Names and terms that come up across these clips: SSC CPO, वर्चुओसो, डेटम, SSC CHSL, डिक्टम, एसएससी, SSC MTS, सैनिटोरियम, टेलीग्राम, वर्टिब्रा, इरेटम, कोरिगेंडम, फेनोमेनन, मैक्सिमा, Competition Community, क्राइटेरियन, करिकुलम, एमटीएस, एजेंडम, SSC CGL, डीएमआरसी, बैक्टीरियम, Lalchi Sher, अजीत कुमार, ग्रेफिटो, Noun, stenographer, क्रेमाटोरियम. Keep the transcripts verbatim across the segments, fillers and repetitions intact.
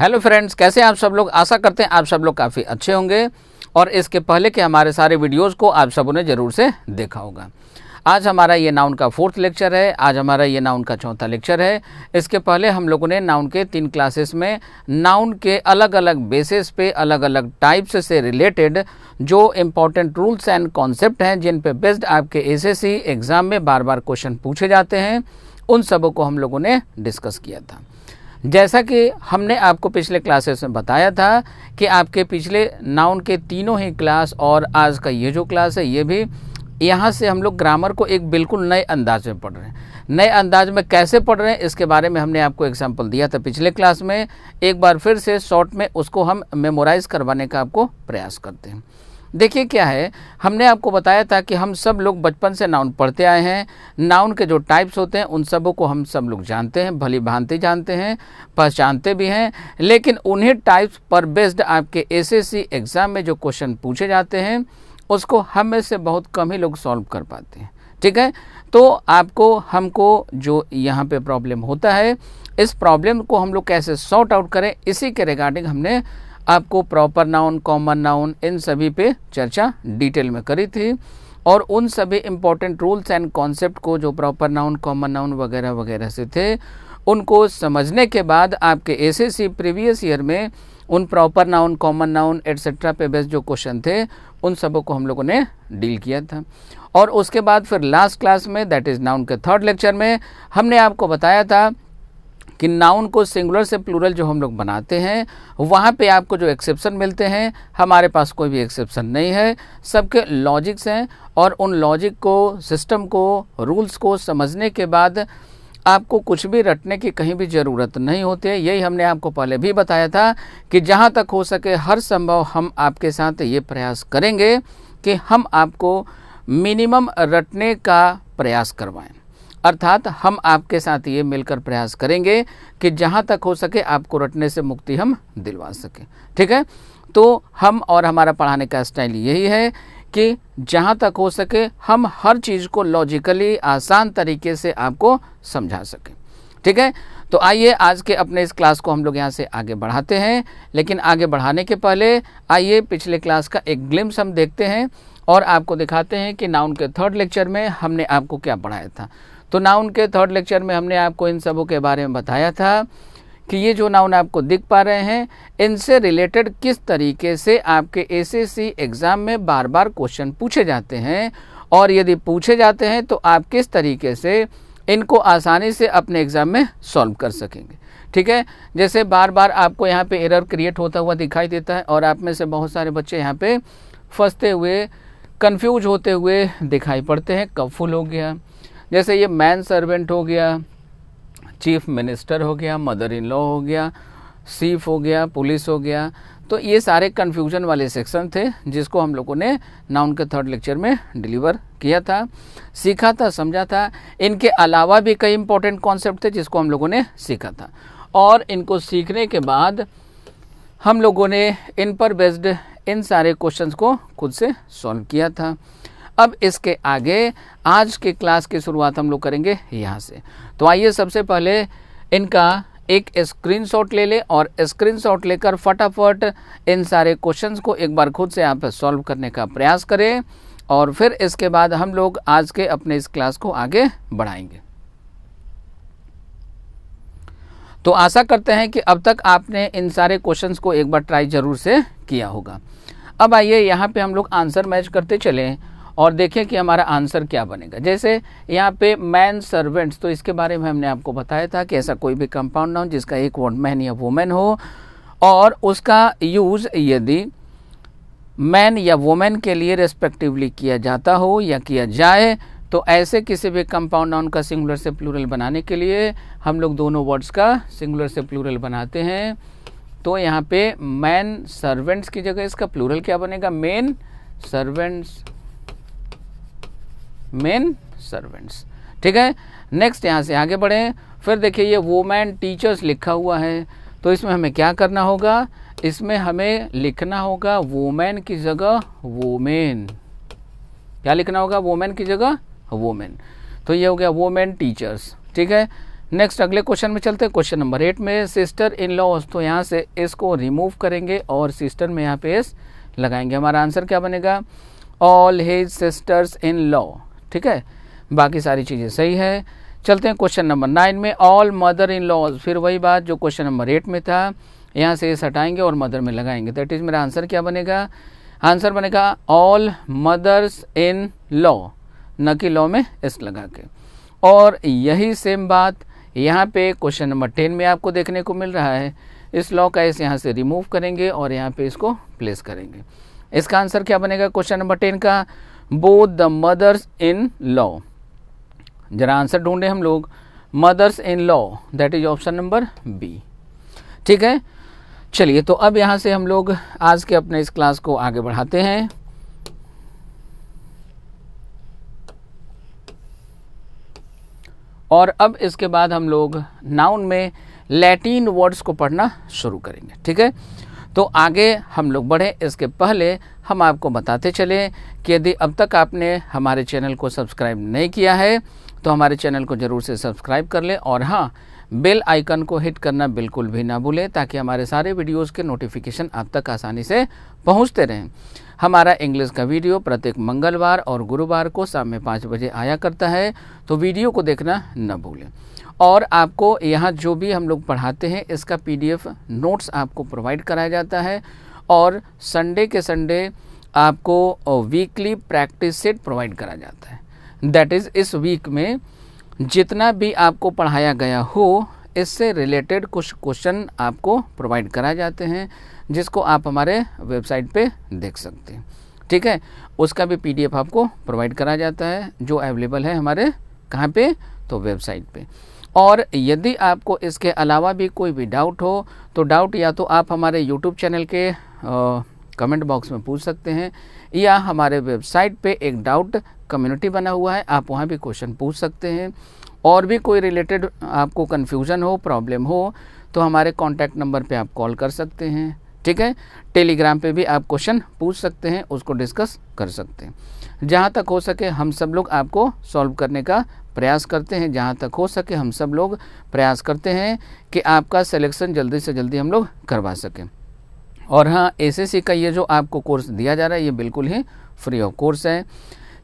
Hello friends, कैसे आप सब लोग। आशा करते हैं आप सब लोग काफ़ी अच्छे होंगे और इसके पहले के हमारे सारे वीडियोस को आप सबों ने ज़रूर से देखा होगा। आज हमारा ये नाउन का फोर्थ लेक्चर है, आज हमारा ये नाउन का चौथा लेक्चर है। इसके पहले हम लोगों ने नाउन के तीन क्लासेस में नाउन के अलग अलग बेसिस पे अलग अलग टाइप्स से रिलेटेड जो इम्पॉर्टेंट रूल्स एंड कॉन्सेप्ट हैं जिन पे बेस्ड आपके एसएससी एग्ज़ाम में बार बार क्वेश्चन पूछे जाते हैं, उन सबों को हम लोगों ने डिस्कस किया था। जैसा कि हमने आपको पिछले क्लासेस में बताया था कि आपके पिछले नाउन के तीनों ही क्लास और आज का ये जो क्लास है, ये भी यहाँ से हम लोग ग्रामर को एक बिल्कुल नए अंदाज में पढ़ रहे हैं। नए अंदाज में कैसे पढ़ रहे हैं इसके बारे में हमने आपको एग्जाम्पल दिया था पिछले क्लास में। एक बार फिर से शॉर्ट में उसको हम मेमोराइज़ करवाने का आपको प्रयास करते हैं। देखिए क्या है, हमने आपको बताया था कि हम सब लोग बचपन से नाउन पढ़ते आए हैं। नाउन के जो टाइप्स होते हैं उन सबों को हम सब लोग जानते हैं, भली भांति जानते हैं, पहचानते भी हैं, लेकिन उन्हीं टाइप्स पर बेस्ड आपके एसएससी एग्ज़ाम में जो क्वेश्चन पूछे जाते हैं उसको हम में से बहुत कम ही लोग सॉल्व कर पाते हैं। ठीक है, तो आपको हमको जो यहाँ पे प्रॉब्लम होता है, इस प्रॉब्लम को हम लोग कैसे सॉर्ट आउट करें, इसी के रिगार्डिंग हमने आपको प्रॉपर नाउन, कॉमन नाउन, इन सभी पे चर्चा डिटेल में करी थी और उन सभी इम्पॉर्टेंट रूल्स एंड कॉन्सेप्ट को जो प्रॉपर नाउन, कॉमन नाउन वगैरह वगैरह से थे, उनको समझने के बाद आपके एसएससी प्रीवियस ईयर में उन proper noun, common noun etcetera पे बेस्ड जो क्वेश्चन थे उन सबों को हम लोगों ने डील किया था। और उसके बाद फिर लास्ट क्लास में, दैट इज़ नाउन के थर्ड लेक्चर में, हमने आपको बताया था कि नाउन को सिंगुलर से प्लूरल जो हम लोग बनाते हैं वहाँ पे आपको जो एक्सेप्शन मिलते हैं, हमारे पास कोई भी एक्सेप्शन नहीं है, सबके लॉजिक्स हैं और उन लॉजिक को, सिस्टम को, रूल्स को समझने के बाद आपको कुछ भी रटने की कहीं भी ज़रूरत नहीं होती है। यही हमने आपको पहले भी बताया था कि जहाँ तक हो सके हर संभव हम आपके साथ ये प्रयास करेंगे कि हम आपको मिनिमम रटने का प्रयास करवाएं, अर्थात हम आपके साथ ये मिलकर प्रयास करेंगे कि जहाँ तक हो सके आपको रटने से मुक्ति हम दिलवा सकें। ठीक है, तो हम और हमारा पढ़ाने का स्टाइल यही है कि जहाँ तक हो सके हम हर चीज़ को लॉजिकली आसान तरीके से आपको समझा सकें। ठीक है, तो आइए आज के अपने इस क्लास को हम लोग यहाँ से आगे बढ़ाते हैं, लेकिन आगे बढ़ाने के पहले आइए पिछले क्लास का एक ग्लिम्स हम देखते हैं और आपको दिखाते हैं कि नाउन के थर्ड लेक्चर में हमने आपको क्या पढ़ाया था। तो नाउन के थर्ड लेक्चर में हमने आपको इन सबों के बारे में बताया था कि ये जो नाउन आपको दिख पा रहे हैं इनसे रिलेटेड किस तरीके से आपके एसएससी एग्ज़ाम में बार बार क्वेश्चन पूछे जाते हैं और यदि पूछे जाते हैं तो आप किस तरीके से इनको आसानी से अपने एग्ज़ाम में सॉल्व कर सकेंगे। ठीक है, जैसे बार बार आपको यहाँ पे एरर क्रिएट होता हुआ दिखाई देता है और आप में से बहुत सारे बच्चे यहाँ पे फंसते हुए, कन्फ्यूज होते हुए दिखाई पड़ते हैं। कब फुल हो गया, जैसे ये मैन सर्वेंट हो गया, चीफ मिनिस्टर हो गया, मदर इन लॉ हो गया, सीफ हो गया, पुलिस हो गया, तो ये सारे कन्फ्यूजन वाले सेक्शन थे जिसको हम लोगों ने नाउन के थर्ड लेक्चर में डिलीवर किया था, सीखा था, समझा था। इनके अलावा भी कई इंपॉर्टेंट कॉन्सेप्ट थे जिसको हम लोगों ने सीखा था और इनको सीखने के बाद हम लोगों ने इन पर बेस्ड इन सारे क्वेश्चंस को खुद से सॉल्व किया था। अब इसके आगे आज के क्लास की शुरुआत हम लोग करेंगे यहाँ से। तो आइए सबसे पहले इनका एक स्क्रीनशॉट ले लें और स्क्रीनशॉट लेकर फटाफट इन सारे क्वेश्चंस को एक बार खुद से आप सॉल्व करने का प्रयास करें और फिर इसके बाद हम लोग आज के अपने इस क्लास को आगे बढ़ाएंगे। तो आशा करते हैं कि अब तक आपने इन सारे क्वेश्चंस को एक बार ट्राई ज़रूर से किया होगा। अब आइए यहाँ पर हम लोग आंसर मैच करते चलें और देखें कि हमारा आंसर क्या बनेगा। जैसे यहाँ पे मैन सर्वेंट्स, तो इसके बारे में हमने आपको बताया था कि ऐसा कोई भी कंपाउंड नाउन जिसका एक वर्ड मैन या वुमेन हो और उसका यूज़ यदि मैन या वुमेन के लिए रेस्पेक्टिवली किया जाता हो या किया जाए, तो ऐसे किसी भी कंपाउंड नाउन का सिंगुलर से प्लूरल बनाने के लिए हम लोग दोनों वर्ड्स का सिंगुलर से प्लूरल बनाते हैं। तो यहाँ पे मैन सर्वेंट्स की जगह इसका प्लूरल क्या बनेगा, मेन सर्वेंट्स, मेन सर्वेंट्स। ठीक है, नेक्स्ट यहाँ से आगे बढ़ें। फिर देखिए ये वुमेन टीचर्स लिखा हुआ है, तो इसमें हमें क्या करना होगा, इसमें हमें लिखना होगा वुमेन की जगह वुमेन। क्या लिखना होगा, वुमेन की जगह वुमेन। तो ये हो गया वुमेन टीचर्स। ठीक है, नेक्स्ट अगले क्वेश्चन में चलते हैं। क्वेश्चन नंबर एट में सिस्टर इन लॉज, तो यहाँ से एस को रिमूव करेंगे और सिस्टर में यहाँ पे एस लगाएंगे। हमारा आंसर क्या बनेगा, all his sisters in law. ठीक है, बाकी सारी चीज़ें सही है। चलते हैं क्वेश्चन नंबर नाइन में, ऑल मदर इन लॉज, फिर वही बात जो क्वेश्चन नंबर एट में था, यहाँ से एस हटाएंगे और मदर में लगाएंगे। दैट इज मेरा आंसर क्या बनेगा, आंसर बनेगा ऑल मदर्स इन लॉ, न कि लॉ में एस लगा के। और यही सेम बात यहाँ पे क्वेश्चन नंबर टेन में आपको देखने को मिल रहा है। इस लॉ का एस यहाँ से रिमूव करेंगे और यहाँ पे इसको प्लेस करेंगे। इसका आंसर क्या बनेगा क्वेश्चन नंबर टेन का, both the mothers in law. जरा आंसर ढूंढे हम लोग, mothers in law, that is option number B. ठीक है, चलिए तो अब यहाँ से हम लोग आज के अपने इस क्लास को आगे बढ़ाते हैं। और अब इसके बाद हम लोग नाउन में लैटिन वर्ड्स को पढ़ना शुरू करेंगे। ठीक है, तो आगे हम लोग बढ़े इसके पहले हम आपको बताते चले कि यदि अब तक आपने हमारे चैनल को सब्सक्राइब नहीं किया है तो हमारे चैनल को ज़रूर से सब्सक्राइब कर लें। और हाँ, बेल आइकन को हिट करना बिल्कुल भी ना भूलें ताकि हमारे सारे वीडियोज़ के नोटिफिकेशन आप तक आसानी से पहुँचते रहें। हमारा इंग्लिश का वीडियो प्रत्येक मंगलवार और गुरुवार को शाम में पाँच बजे आया करता है, तो वीडियो को देखना न भूलें। और आपको यहाँ जो भी हम लोग पढ़ाते हैं इसका पीडीएफ नोट्स आपको प्रोवाइड कराया जाता है। और संडे के संडे आपको वीकली प्रैक्टिस सेट प्रोवाइड कराया जाता है। दैट इज़ इस वीक में जितना भी आपको पढ़ाया गया हो इससे रिलेटेड कुछ क्वेश्चन आपको प्रोवाइड कराए जाते हैं, जिसको आप हमारे वेबसाइट पे देख सकते हैं। ठीक है, उसका भी पीडीएफ आपको प्रोवाइड कराया जाता है जो अवेलेबल है हमारे कहाँ पे, तो वेबसाइट पे। और यदि आपको इसके अलावा भी कोई भी डाउट हो तो डाउट या तो आप हमारे यूट्यूब चैनल के आ, कमेंट बॉक्स में पूछ सकते हैं, या हमारे वेबसाइट पे एक डाउट कम्युनिटी बना हुआ है, आप वहाँ भी क्वेश्चन पूछ सकते हैं। और भी कोई रिलेटेड आपको कन्फ्यूज़न हो, प्रॉब्लम हो, तो हमारे कॉन्टैक्ट नंबर पे आप कॉल कर सकते हैं। ठीक है, टेलीग्राम पे भी आप क्वेश्चन पूछ सकते हैं, उसको डिस्कस कर सकते हैं। जहाँ तक हो सके हम सब लोग आपको सॉल्व करने का प्रयास करते हैं, जहाँ तक हो सके हम सब लोग प्रयास करते हैं कि आपका सिलेक्शन जल्दी से जल्दी हम लोग करवा सकें। और हाँ, एसएससी का ये जो आपको कोर्स दिया जा रहा है ये बिल्कुल ही फ्री ऑफ कोर्स है।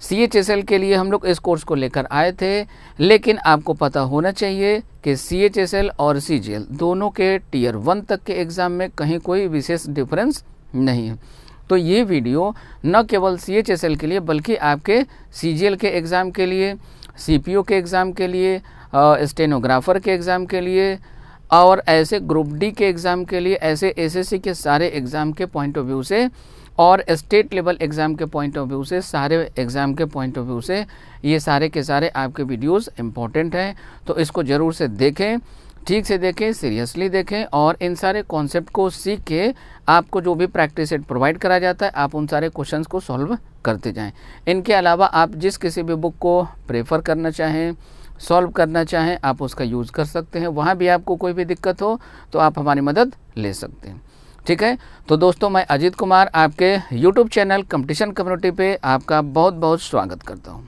सीएचएसएल के लिए हम लोग इस कोर्स को लेकर आए थे, लेकिन आपको पता होना चाहिए कि सीएचएसएल और सीजीएल दोनों के टीयर वन तक के एग्ज़ाम में कहीं कोई विशेष डिफरेंस नहीं है। तो ये वीडियो न केवल सीएचएसएल के लिए बल्कि आपके सीजीएल के एग्ज़ाम के लिए, सीपीओ के एग्ज़ाम के लिए, स्टेनोग्राफर के एग्ज़ाम के लिए और ऐसे ग्रुप डी के एग्ज़ाम के लिए, ऐसे एसएससी के सारे एग्ज़ाम के पॉइंट ऑफ व्यू से और स्टेट लेवल एग्ज़ाम के पॉइंट ऑफ व्यू से, सारे एग्ज़ाम के पॉइंट ऑफ व्यू से ये सारे के सारे आपके वीडियोस इम्पॉर्टेंट हैं। तो इसको ज़रूर से देखें, ठीक से देखें, सीरियसली देखें और इन सारे कॉन्सेप्ट को सीख के आपको जो भी प्रैक्टिस सेट प्रोवाइड कराया जाता है आप उन सारे क्वेश्चंस को सॉल्व करते जाएं। इनके अलावा आप जिस किसी भी बुक को प्रेफर करना चाहें, सॉल्व करना चाहें, आप उसका यूज़ कर सकते हैं। वहाँ भी आपको कोई भी दिक्कत हो तो आप हमारी मदद ले सकते हैं। ठीक है, तो दोस्तों मैं अजीत कुमार आपके यूट्यूब चैनल कंपटीशन कम्युनिटी पे आपका बहुत बहुत स्वागत करता हूँ।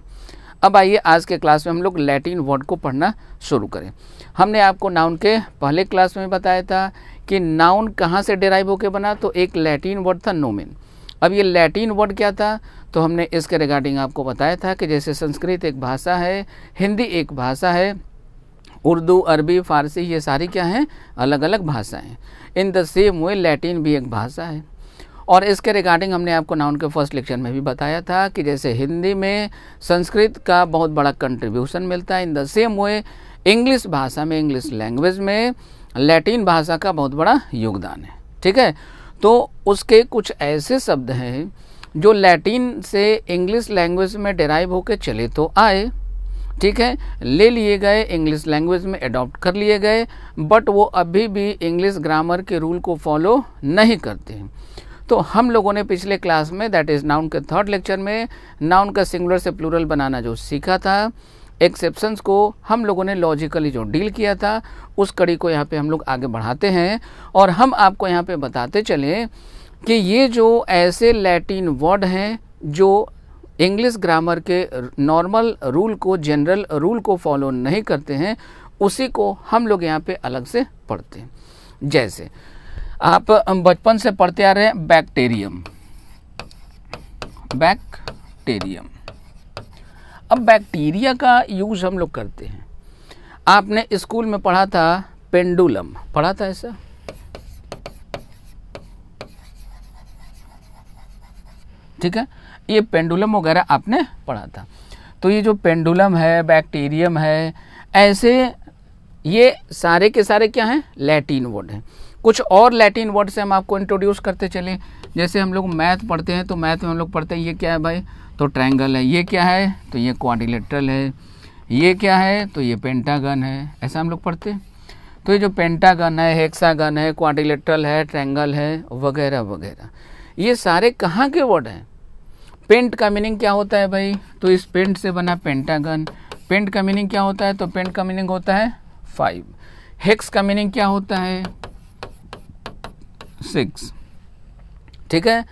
अब आइए आज के क्लास में हम लोग लैटिन वर्ड को पढ़ना शुरू करें। हमने आपको नाउन के पहले क्लास में बताया था कि नाउन कहाँ से डेराइव होके बना, तो एक लैटिन वर्ड था नोमेन। अब ये लैटिन वर्ड क्या था, तो हमने इसके रिगार्डिंग आपको बताया था कि जैसे संस्कृत एक भाषा है, हिंदी एक भाषा है, उर्दू, अरबी, फारसी ये सारी क्या हैं, अलग अलग भाषाएं। In the same way Latin भी एक भाषा है। और इसके रिगार्डिंग हमने आपको नाउन के फर्स्ट लेक्चर में भी बताया था कि जैसे हिंदी में संस्कृत का बहुत बड़ा कंट्रीब्यूशन मिलता है, in the same way English भाषा में, इंग्लिश लैंग्वेज में लैटिन भाषा का बहुत बड़ा योगदान है। ठीक है, तो उसके कुछ ऐसे शब्द हैं जो लैटिन से इंग्लिश लैंग्वेज में डेराइव होकर चले तो आए, ठीक है, ले लिए गए, इंग्लिश लैंग्वेज में अडॉप्ट कर लिए गए, बट वो अभी भी इंग्लिश ग्रामर के रूल को फॉलो नहीं करते हैं। तो हम लोगों ने पिछले क्लास में, दैट इज़ नाउन के थर्ड लेक्चर में, नाउन का सिंगुलर से प्लूरल बनाना जो सीखा था, एक्सेप्शंस को हम लोगों ने लॉजिकली जो डील किया था, उस कड़ी को यहाँ पे हम लोग आगे बढ़ाते हैं। और हम आपको यहाँ पे बताते चलें कि ये जो ऐसे लैटिन वर्ड हैं जो इंग्लिश ग्रामर के नॉर्मल रूल को, जनरल रूल को फॉलो नहीं करते हैं, उसी को हम लोग यहाँ पे अलग से पढ़ते हैं। जैसे आप बचपन से पढ़ते आ रहे हैं बैक्टीरियम, बैक्टीरियम। अब बैक्टीरिया का यूज हम लोग करते हैं। आपने स्कूल में पढ़ा था पेंडुलम, पढ़ा था ऐसा? ठीक है, ये पेंडुलम वगैरह आपने पढ़ा था। तो ये जो पेंडुलम है, बैक्टीरियम है, ऐसे ये सारे के सारे क्या हैं? लैटिन वर्ड हैं। कुछ और लैटिन वर्ड से हम आपको इंट्रोड्यूस करते चले। जैसे हम लोग मैथ पढ़ते हैं तो मैथ में हम लोग पढ़ते हैं ये क्या है भाई, तो ट्रायंगल है। ये क्या है, तो ये क्वाड्रिलेटरल है। ये क्या है, तो ये पेंटागन है। ऐसा हम लोग पढ़ते हैं। तो ये जो पेंटागन है, हेक्सागन है, क्वाड्रिलेटरल है, ट्रायंगल है वगैरह वगैरह, ये सारे कहाँ के वर्ड हैं? पेंट का मीनिंग क्या होता है भाई, तो इस पेंट से बना पेंटागन। पेंट का मीनिंग क्या होता है, तो पेंट का मीनिंग होता है फाइव। हेक्स का मीनिंग क्या होता है, सिक्स। ठीक है,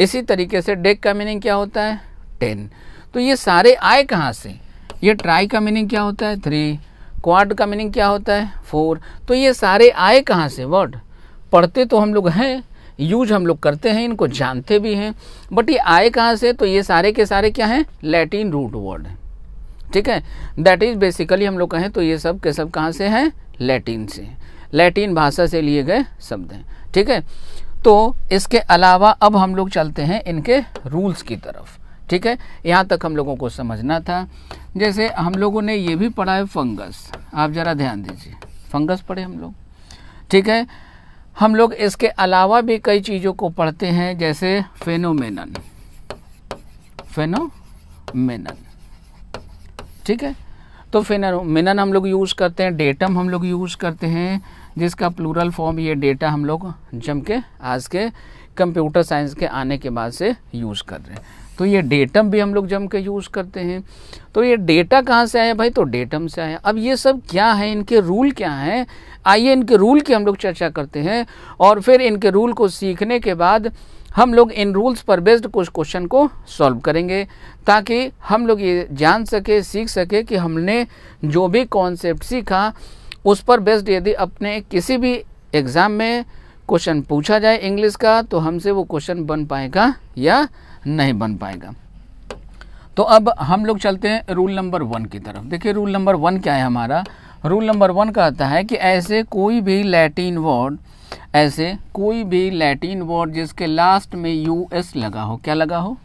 इसी तरीके से डेक का मीनिंग क्या होता है, टेन। तो ये सारे आए कहाँ से? ये ट्राई का मीनिंग क्या होता है, थ्री। क्वाड का मीनिंग क्या होता है, फोर। तो ये सारे आए कहाँ से? वर्ड पढ़ते तो हम लोग हैं, यूज हम लोग करते हैं, इनको जानते भी हैं, बट ये आए कहाँ से? तो ये सारे के सारे क्या हैं? लैटिन रूट वर्ड है। ठीक है, दैट इज बेसिकली हम लोग कहें तो ये सब के सब कहाँ से हैं? लैटिन से, लैटिन भाषा से लिए गए शब्द हैं। ठीक है, तो इसके अलावा अब हम लोग चलते हैं इनके रूल्स की तरफ। ठीक है, यहाँ तक हम लोगों को समझना था। जैसे हम लोगों ने ये भी पढ़ा है फंगस, आप ज़रा ध्यान दीजिए, फंगस पढ़े हम लोग। ठीक है, हम लोग इसके अलावा भी कई चीज़ों को पढ़ते हैं, जैसे फेनोमेनन, फेनोमेनन। ठीक है, तो फेनोमेनन हम लोग यूज़ करते हैं। डेटम हम लोग यूज़ करते हैं, जिसका प्लूरल फॉर्म ये डेटा हम लोग जम के आज के कंप्यूटर साइंस के आने के बाद से यूज़ कर रहे हैं। तो ये डेटम भी हम लोग जम के यूज़ करते हैं। तो ये डेटा कहाँ से आया भाई, तो डेटम से आया। अब ये सब क्या है, इनके रूल क्या हैं, आइए इनके रूल की हम लोग चर्चा करते हैं, और फिर इनके रूल को सीखने के बाद हम लोग इन रूल्स पर बेस्ड कुछ क्वेश्चन को सॉल्व करेंगे, ताकि हम लोग ये जान सके, सीख सके कि हमने जो भी कॉन्सेप्ट सीखा उस पर बेस्ड यदि अपने किसी भी एग्ज़ाम में क्वेश्चन पूछा जाए इंग्लिश का, तो हमसे वो क्वेश्चन बन पाएगा या नहीं बन पाएगा। तो अब हम लोग चलते हैं रूल नंबर वन की तरफ। देखिए रूल नंबर वन क्या है हमारा। रूल नंबर वन कहता है कि ऐसे कोई भी लैटिन वर्ड, ऐसे कोई भी लैटिन वर्ड जिसके लास्ट में यू एस लगा हो, क्या लगा हो,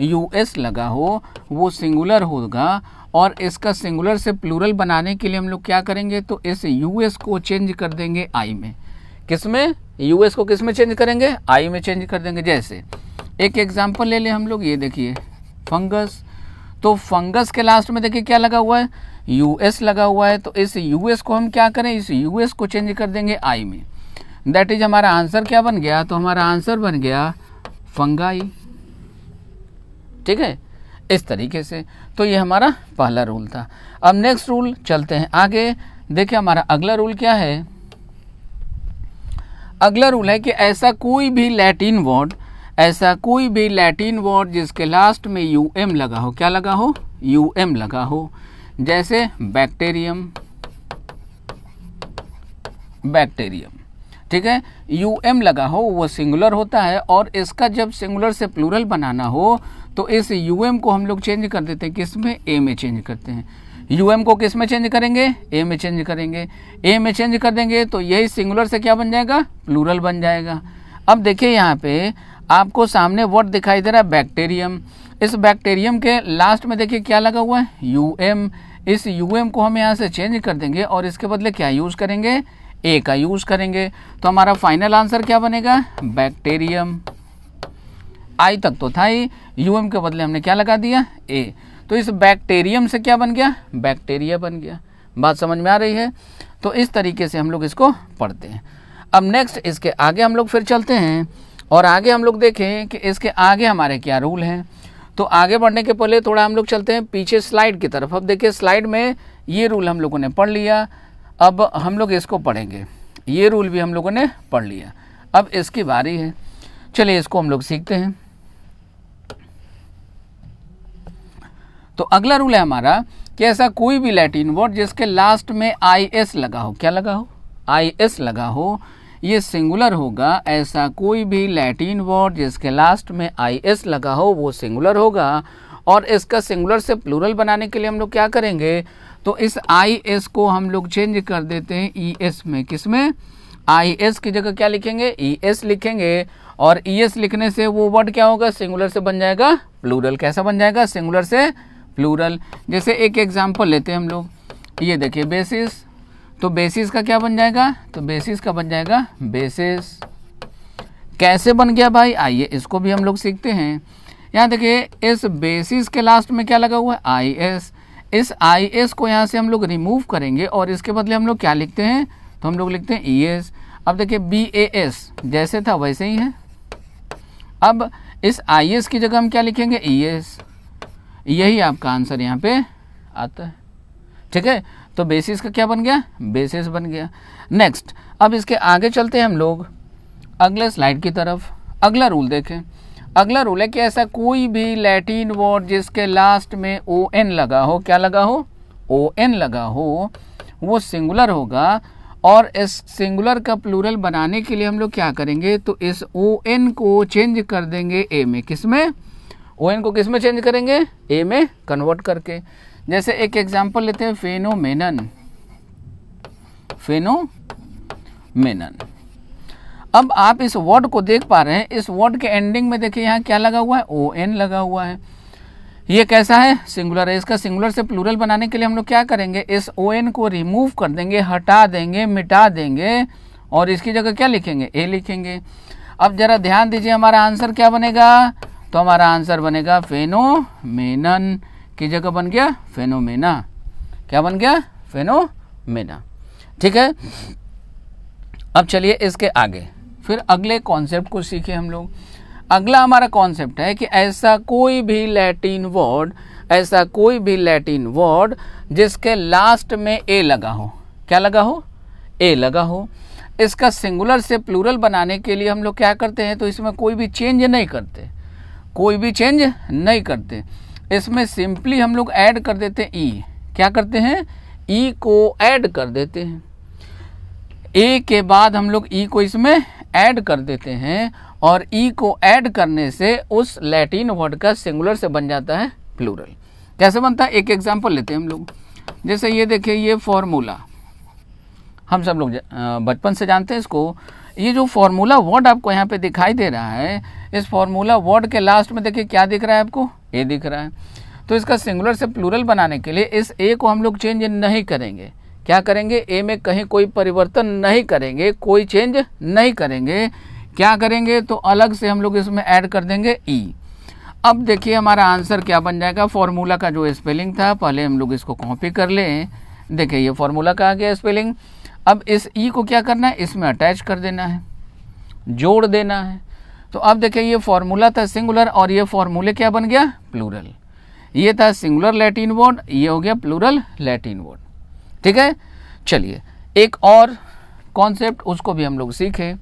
यू एस लगा हो, वो सिंगुलर होगा। और इसका सिंगुलर से प्लूरल बनाने के लिए हम लोग क्या करेंगे, तो इस यू एस को चेंज कर देंगे आई में। किस में? यू एस को किस में चेंज करेंगे? आई में चेंज कर देंगे। जैसे एक एग्जाम्पल ले लें हम लोग, ये देखिए फंगस। तो फंगस के लास्ट में देखिए क्या लगा हुआ है, यूएस लगा हुआ है। तो इस यूएस को हम क्या करें, इस यूएस को चेंज कर देंगे आई में। दैट इज हमारा आंसर क्या बन गया, तो हमारा आंसर बन गया फंगाई। ठीक है, इस तरीके से। तो ये हमारा पहला रूल था। अब नेक्स्ट रूल चलते हैं आगे। देखिए हमारा अगला रूल क्या है। अगला रूल है कि ऐसा कोई भी लैटिन वर्ड, ऐसा कोई भी लैटिन वर्ड जिसके लास्ट में यू एम लगा हो, क्या लगा हो, यू एम लगा हो। जैसे बैक्टीरियम, बैक्टीरियम। ठीक है, यू एम लगा हो, वो सिंगुलर होता है, और इसका जब सिंगुलर से प्लूरल बनाना हो तो इस यू एम को हम लोग चेंज कर देते हैं। किस में? ए में चेंज करते हैं। यू एम को किस में चेंज करेंगे? ए में चेंज करेंगे। ए में चेंज कर देंगे तो यही सिंगुलर से क्या बन जाएगा, प्लूरल बन जाएगा। अब देखिए यहाँ पे आपको सामने वर्ड दिखाई दे रहा है बैक्टीरियम। इस बैक्टीरियम के लास्ट में देखिए क्या लगा हुआ है, यू एम। इस यू एम को हम यहाँ से चेंज कर देंगे और इसके बदले क्या यूज़ करेंगे, ए का यूज़ करेंगे। तो हमारा फाइनल आंसर क्या बनेगा, बैक्टीरियम। आई तक तो था ही, यू एम के बदले हमने क्या लगा दिया, ए। तो इस बैक्टीरियम से क्या बन गया, बैक्टीरिया बन गया। बात समझ में आ रही है। तो इस तरीके से हम लोग इसको पढ़ते हैं। अब नेक्स्ट इसके आगे हम लोग फिर चलते हैं, और आगे हम लोग देखें कि इसके आगे हमारे क्या रूल हैं। तो आगे बढ़ने के पहले थोड़ा हम लोग चलते हैं पीछे स्लाइड की तरफ। अब देखिए स्लाइड में ये रूल हम लोगों ने पढ़ लिया, अब हम लोग इसको पढ़ेंगे। ये रूल भी हम लोगों ने पढ़ लिया, अब इसकी बारी है। चलिए इसको हम लोग सीखते हैं। तो अगला रूल है हमारा कि ऐसा कोई भी लैटिन वर्ड जिसके लास्ट में आई एस लगा हो, क्या लगा हो, आई एस लगा हो, ये सिंगुलर होगा। ऐसा कोई भी लैटिन वर्ड जिसके लास्ट में आई एस लगा हो वो सिंगुलर होगा। और इसका सिंगुलर से प्लूरल बनाने के लिए हम लोग क्या करेंगे, तो इस आई एस को हम लोग चेंज कर देते हैं ई एस में। किस में? आई एस की जगह क्या लिखेंगे, ई एस लिखेंगे। और ई एस लिखने से वो वर्ड क्या होगा, सिंगुलर से बन जाएगा प्लूरल। कैसा बन जाएगा, सिंगुलर से प्लूरल। जैसे एक एग्जाम्पल लेते हैं हम लोग, ये देखिए बेसिस, तो बेसिस का क्या बन जाएगा, तो बेसिस का बन जाएगा बेसिस। कैसे बन गया भाई, आइए इसको भी हम लोग सीखते हैं। यहाँ देखिए इस बेसिस के लास्ट में क्या लगा हुआ है, आई एस। इस आई एस को यहाँ से हम लोग रिमूव करेंगे और इसके बदले हम लोग क्या लिखते हैं, तो हम लोग लिखते हैं ई एस। अब देखिए बी ए एस जैसे था वैसे ही है। अब इस आई एस की जगह हम क्या लिखेंगे, ई एस। यही आपका आंसर यहाँ पे आता है, ठीक है। तो बेसिस का क्या बन गया, बेसिस बन गया। नेक्स्ट, अब इसके आगे चलते हैं हम लोग अगले स्लाइड की तरफ। अगला रूल देखें, अगला रूल है कि ऐसा कोई भी लैटिन वर्ड जिसके लास्ट में ओ एन लगा हो, क्या लगा हो, ओ एन लगा हो, वो सिंगुलर होगा। और इस सिंगुलर का प्लूरल बनाने के लिए हम लोग क्या करेंगे, तो इस ओ एन को चेंज कर देंगे ए में। किस में? ओ एन को किस में चेंज करेंगे, ए में कन्वर्ट करके। जैसे एक एग्जाम्पल लेते हैं, फेनोमेनन, फेनोमेनन। अब आप इस वर्ड को देख पा रहे हैं, इस वर्ड के एंडिंग में देखिए यहाँ क्या लगा हुआ है, ओ एन लगा हुआ है। ये कैसा है, सिंगुलर है। इसका सिंगुलर से प्लूरल बनाने के लिए हम लोग क्या करेंगे, इस ओ एन को रिमूव कर देंगे, हटा देंगे, मिटा देंगे और इसकी जगह क्या लिखेंगे, ए लिखेंगे। अब जरा ध्यान दीजिए हमारा आंसर क्या बनेगा, तो हमारा आंसर बनेगा फेनोमेनन की जगह बन गया फेनोमेना। क्या बन गया, फेनोमेना, ठीक है। अब चलिए इसके आगे फिर अगले कॉन्सेप्ट को सीखे हम लोग। अगला हमारा कॉन्सेप्ट है कि ऐसा कोई भी लैटिन वर्ड, ऐसा कोई भी लैटिन वर्ड जिसके लास्ट में ए लगा हो, क्या लगा हो, ए लगा हो, इसका सिंगुलर से प्लूरल बनाने के लिए हम लोग क्या करते हैं, तो इसमें कोई भी चेंज नहीं करते, कोई भी चेंज नहीं करते। इसमें सिंपली हम लोग ऐड कर देते हैं ई। क्या करते हैं, ई को ऐड कर देते हैं। ए के बाद हम लोग ई को इसमें ऐड कर देते हैं और ई को ऐड करने से उस लैटिन वर्ड का सिंगुलर से बन जाता है प्लूरल। कैसे बनता है, एक एग्जांपल लेते हैं हम लोग। जैसे ये देखिए, ये फॉर्मूला हम सब लोग बचपन से जानते हैं इसको। ये जो फॉर्मूला वर्ड आपको यहाँ पे दिखाई दे रहा है, इस फॉर्मूला वर्ड के लास्ट में देखिए क्या दिख रहा है आपको, ए दिख रहा है। तो इसका सिंगुलर से प्लूरल बनाने के लिए इस ए को हम लोग चेंज नहीं करेंगे। क्या करेंगे, ए में कहीं कोई परिवर्तन नहीं करेंगे, कोई चेंज नहीं करेंगे। क्या करेंगे, तो अलग से हम लोग इसमें ऐड कर देंगे ई। अब देखिए हमारा आंसर क्या बन जाएगा। फॉर्मूला का जो स्पेलिंग था पहले हम लोग इसको कॉपी कर लें। देखिए ये फॉर्मूला का आ गया स्पेलिंग। अब इस ई को क्या करना है, इसमें अटैच कर देना है, जोड़ देना है। तो अब देखिए ये फॉर्मूला था सिंगुलर और ये फॉर्मूले क्या बन गया, प्लूरल। ये था सिंगुलर लैटिन वर्ड, ये हो गया प्लूरल लैटिन वर्ड, ठीक है। चलिए एक और कॉन्सेप्ट उसको भी हम लोग सीखें।